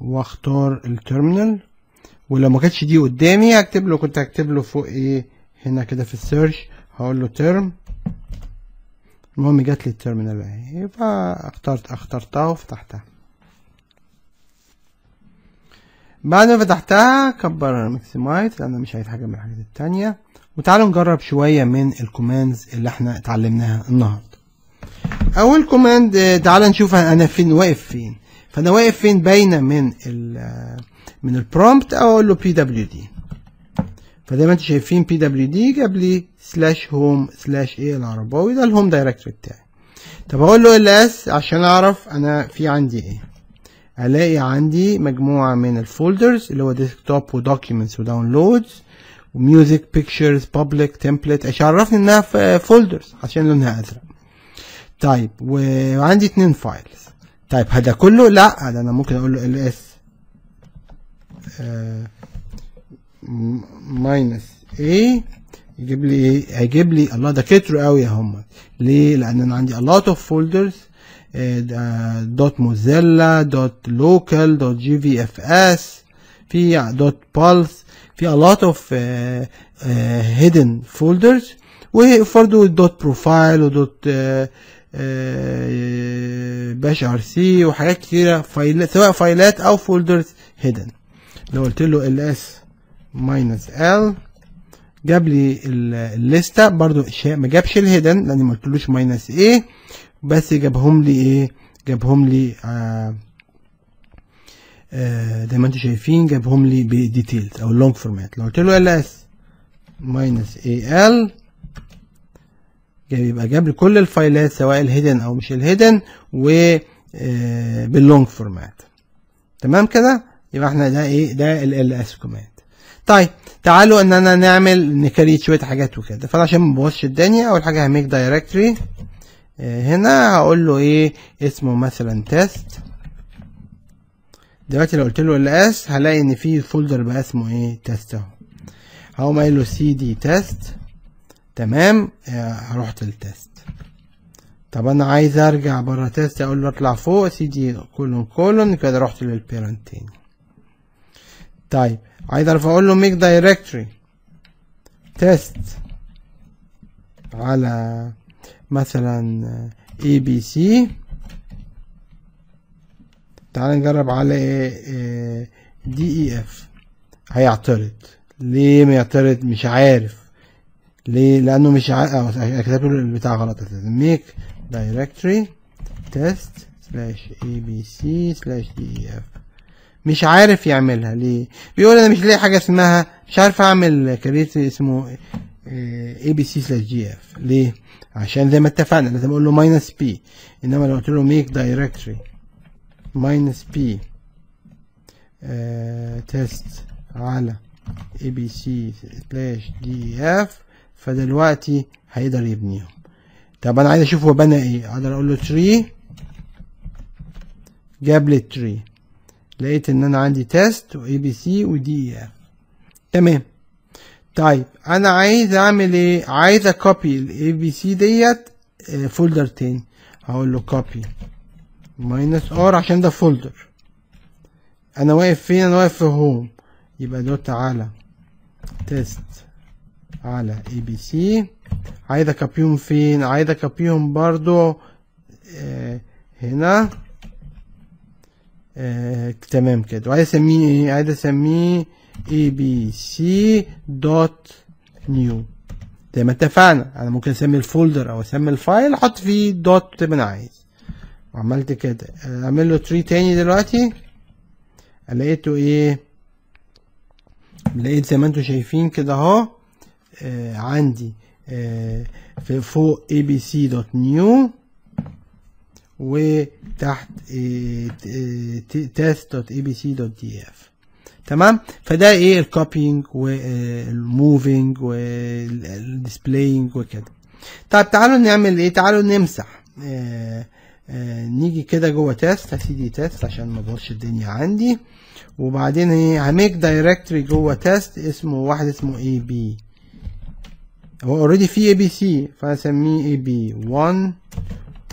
واختار التيرمينال، ولو ما كانتش دي قدامي هكتب له، كنت هكتب له فوق ايه هنا كده في السيرش، هقول له تيرم. المهم جات لي التيرمينال اهي، فاخترتها وفتحتها. بعد ما فتحتها كبر ماكسمايز لان انا مش عايز حاجه من الحاجات التانية. وتعالوا نجرب شويه من الكوماندز اللي احنا اتعلمناها النهارده. اول كوماند تعالوا نشوف انا فين واقف فين. فانا واقف فين باينه من البرومبت، او اقول له بي دبليو دي. فزي ما انتم شايفين بي دبليو دي جاب لي /home/ahmedelarabawy، ده الهوم دايركتوري بتاعي. طب هقول له ls عشان اعرف انا في عندي ايه. الاقي عندي مجموعه من الفولدرز اللي هو ديسكتوب ودوكيومنتس وداونلودز وميوزك بيكتشرز بابليك تمبلت، عشان عرفني انها في فولدرز عشان لونها ازرق. طيب وعندي 2 فايلز. طيب هذا كله لا، ده انا ممكن اقول له ls -a يجيب لي ايه؟ هيجيب لي الله، ده كتروا قوي يا هم. ليه؟ لان انا عندي a lot of folders .mozilla .local .gvfs في .pulse في a lot of hidden folders، وبرده .profile و .bashrc وحاجات كتيره فايلات، سواء فايلات او folders hidden. لو قلت له -l جاب لي الليسته، برضو ما جابش الهيدن لاني ما قلتلوش -a، بس جابهم لي ايه؟ جابهم لي زي ما انتم شايفين، جابهم لي بديتيلز او لونج فورمات. لو قلت له -al يبقى جاب لي كل الفايلات سواء الهيدن او مش الهيدن و باللونج فورمات. تمام كده؟ يبقى احنا ده ايه؟ ده ls كوماند. طيب تعالوا ان انا نعمل نكريت شويه حاجات وكده. فانا عشان ما ابوظش الدنيا، اول حاجه هعمل دايركتوري هنا، هقول له ايه اسمه مثلا تيست. دلوقتي لو قلت له ls هلاقي ان في فولدر بقى اسمه ايه؟ تيست اهو. هقوم قايل له cd تيست. تمام، رحت للتيست. طب انا عايز ارجع بره تيست، اقول له اطلع فوق cd : كده رحت للبيرنت تاني. طيب عايز اعرف اقول له make directory test على مثلا abc. تعال نجرب على def. هيعترض. ليه بيعترض؟ مش عارف ليه، لانه مش عارف، كتبت له البتاع غلط. make directory test /abc/def، مش عارف يعملها. ليه؟ بيقول انا مش لاقي حاجه اسمها، مش عارف اعمل كريت اسمه abc/df. ليه؟ عشان زي ما اتفقنا لازم اقول له -p. انما لو قلت له make directory -p test على abc/df، فدلوقتي هيقدر يبنيهم. طب انا عايز اشوف هو بنى ايه. اقدر اقول له tree، جاب لي tree. لقيت ان انا عندي تيست و abc و def. تمام. طيب انا عايز اعمل ايه؟ عايز اكوبي ال abc ديت فولدر تاني. هقول له كوبي -r عشان ده فولدر. انا واقف فين؟ انا واقف في هوم، يبقى دوت على تيست على abc. عايز اكوبيهم فين؟ عايز اكوبيهم برضو هنا. تمام كده. وعايز اسميه ايه؟ عايز اسميه abc.new زي ما اتفقنا. انا ممكن اسمي الفولدر او اسمي الفايل، احط فيه دوت زي ما انا عايز. وعملت كده. اعمل له تري تاني دلوقتي. لقيته ايه؟ لقيت زي ما انتم شايفين كده اهو. عندي في فوق abc.new وتحت test.abc.df. تمام. فده ايه؟ الكوبينج والموفينج والديسبلاينج وكده. طب تعالوا نعمل ايه؟ تعالوا نمسح نيجي كده جوه تيست، هسيدي تيست عشان ما تبوظش الدنيا عندي. وبعدين هميك دايركتوري جوه تيست اسمه واحد اسمه اي بي، هو اوريدي فيه اي بي سي، فهسميه اي بي 1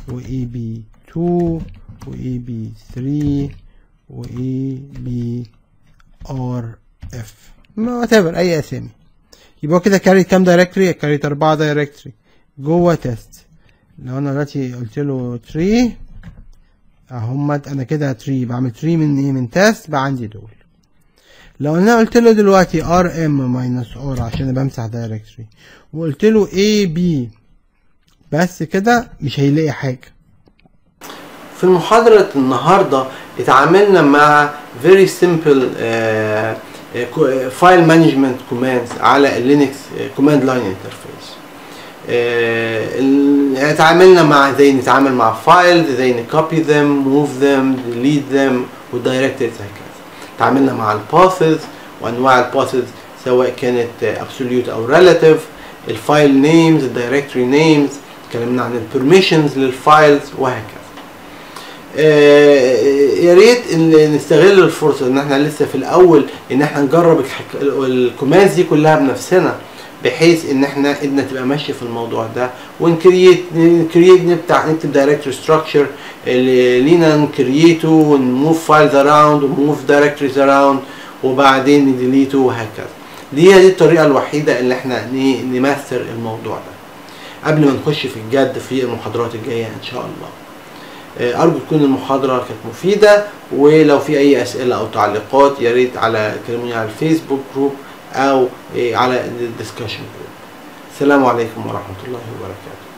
واي بي 2 واي بي 3 واي بي ار اف وات ايفر اي اسامي. يبقى كده كاري كام دايركتوري؟ كاري 4 دايركتوري جوه تيست. لو انا دلوقتي قلت له 3 اهمت، انا كده 3 بعمل 3 من ايه؟ من تيست بقى عندي دول. لو انا قلت له دلوقتي ار ام ماينس ار عشان بمسح دايركتوري، وقلت له اي بي بس كده مش هيلاقي حاجه. في محاضره النهارده اتعاملنا مع very simple file management commands على اللينكس command line interface. اتعاملنا مع ازاي نتعامل مع فايلز، ازاي نكوبي them، move them، delete them، والدايركتوريز هكذا. اتعاملنا مع الباثز وانواع الباثز سواء كانت ابسوليوت او ريلاتيف، الفايل نيمز، الدايركتوري نيمز، اتكلمنا عن البرميشنز للفايلز وهكذا. يا ريت ان نستغل الفرصه ان احنا لسه في الاول ان احنا نجرب الكوماندز دي كلها بنفسنا، بحيث ان احنا ايدنا تبقى ماشيه في الموضوع ده، ونكريت نكتب دايركتوري ستراكشر اللي لينا نكريته، ونموف فايلز اراوند، ونموف دايركتوريز اراوند، وبعدين نديليته وهكذا. دي الطريقه الوحيده اللي احنا نماستر الموضوع ده قبل ما نخش في الجد في المحاضرات الجايه ان شاء الله. ارجو تكون المحاضره كانت مفيده، ولو في اي اسئله او تعليقات يا ريت كلموني على الفيسبوك جروب او على الدسكشن جروب. السلام عليكم ورحمه الله وبركاته.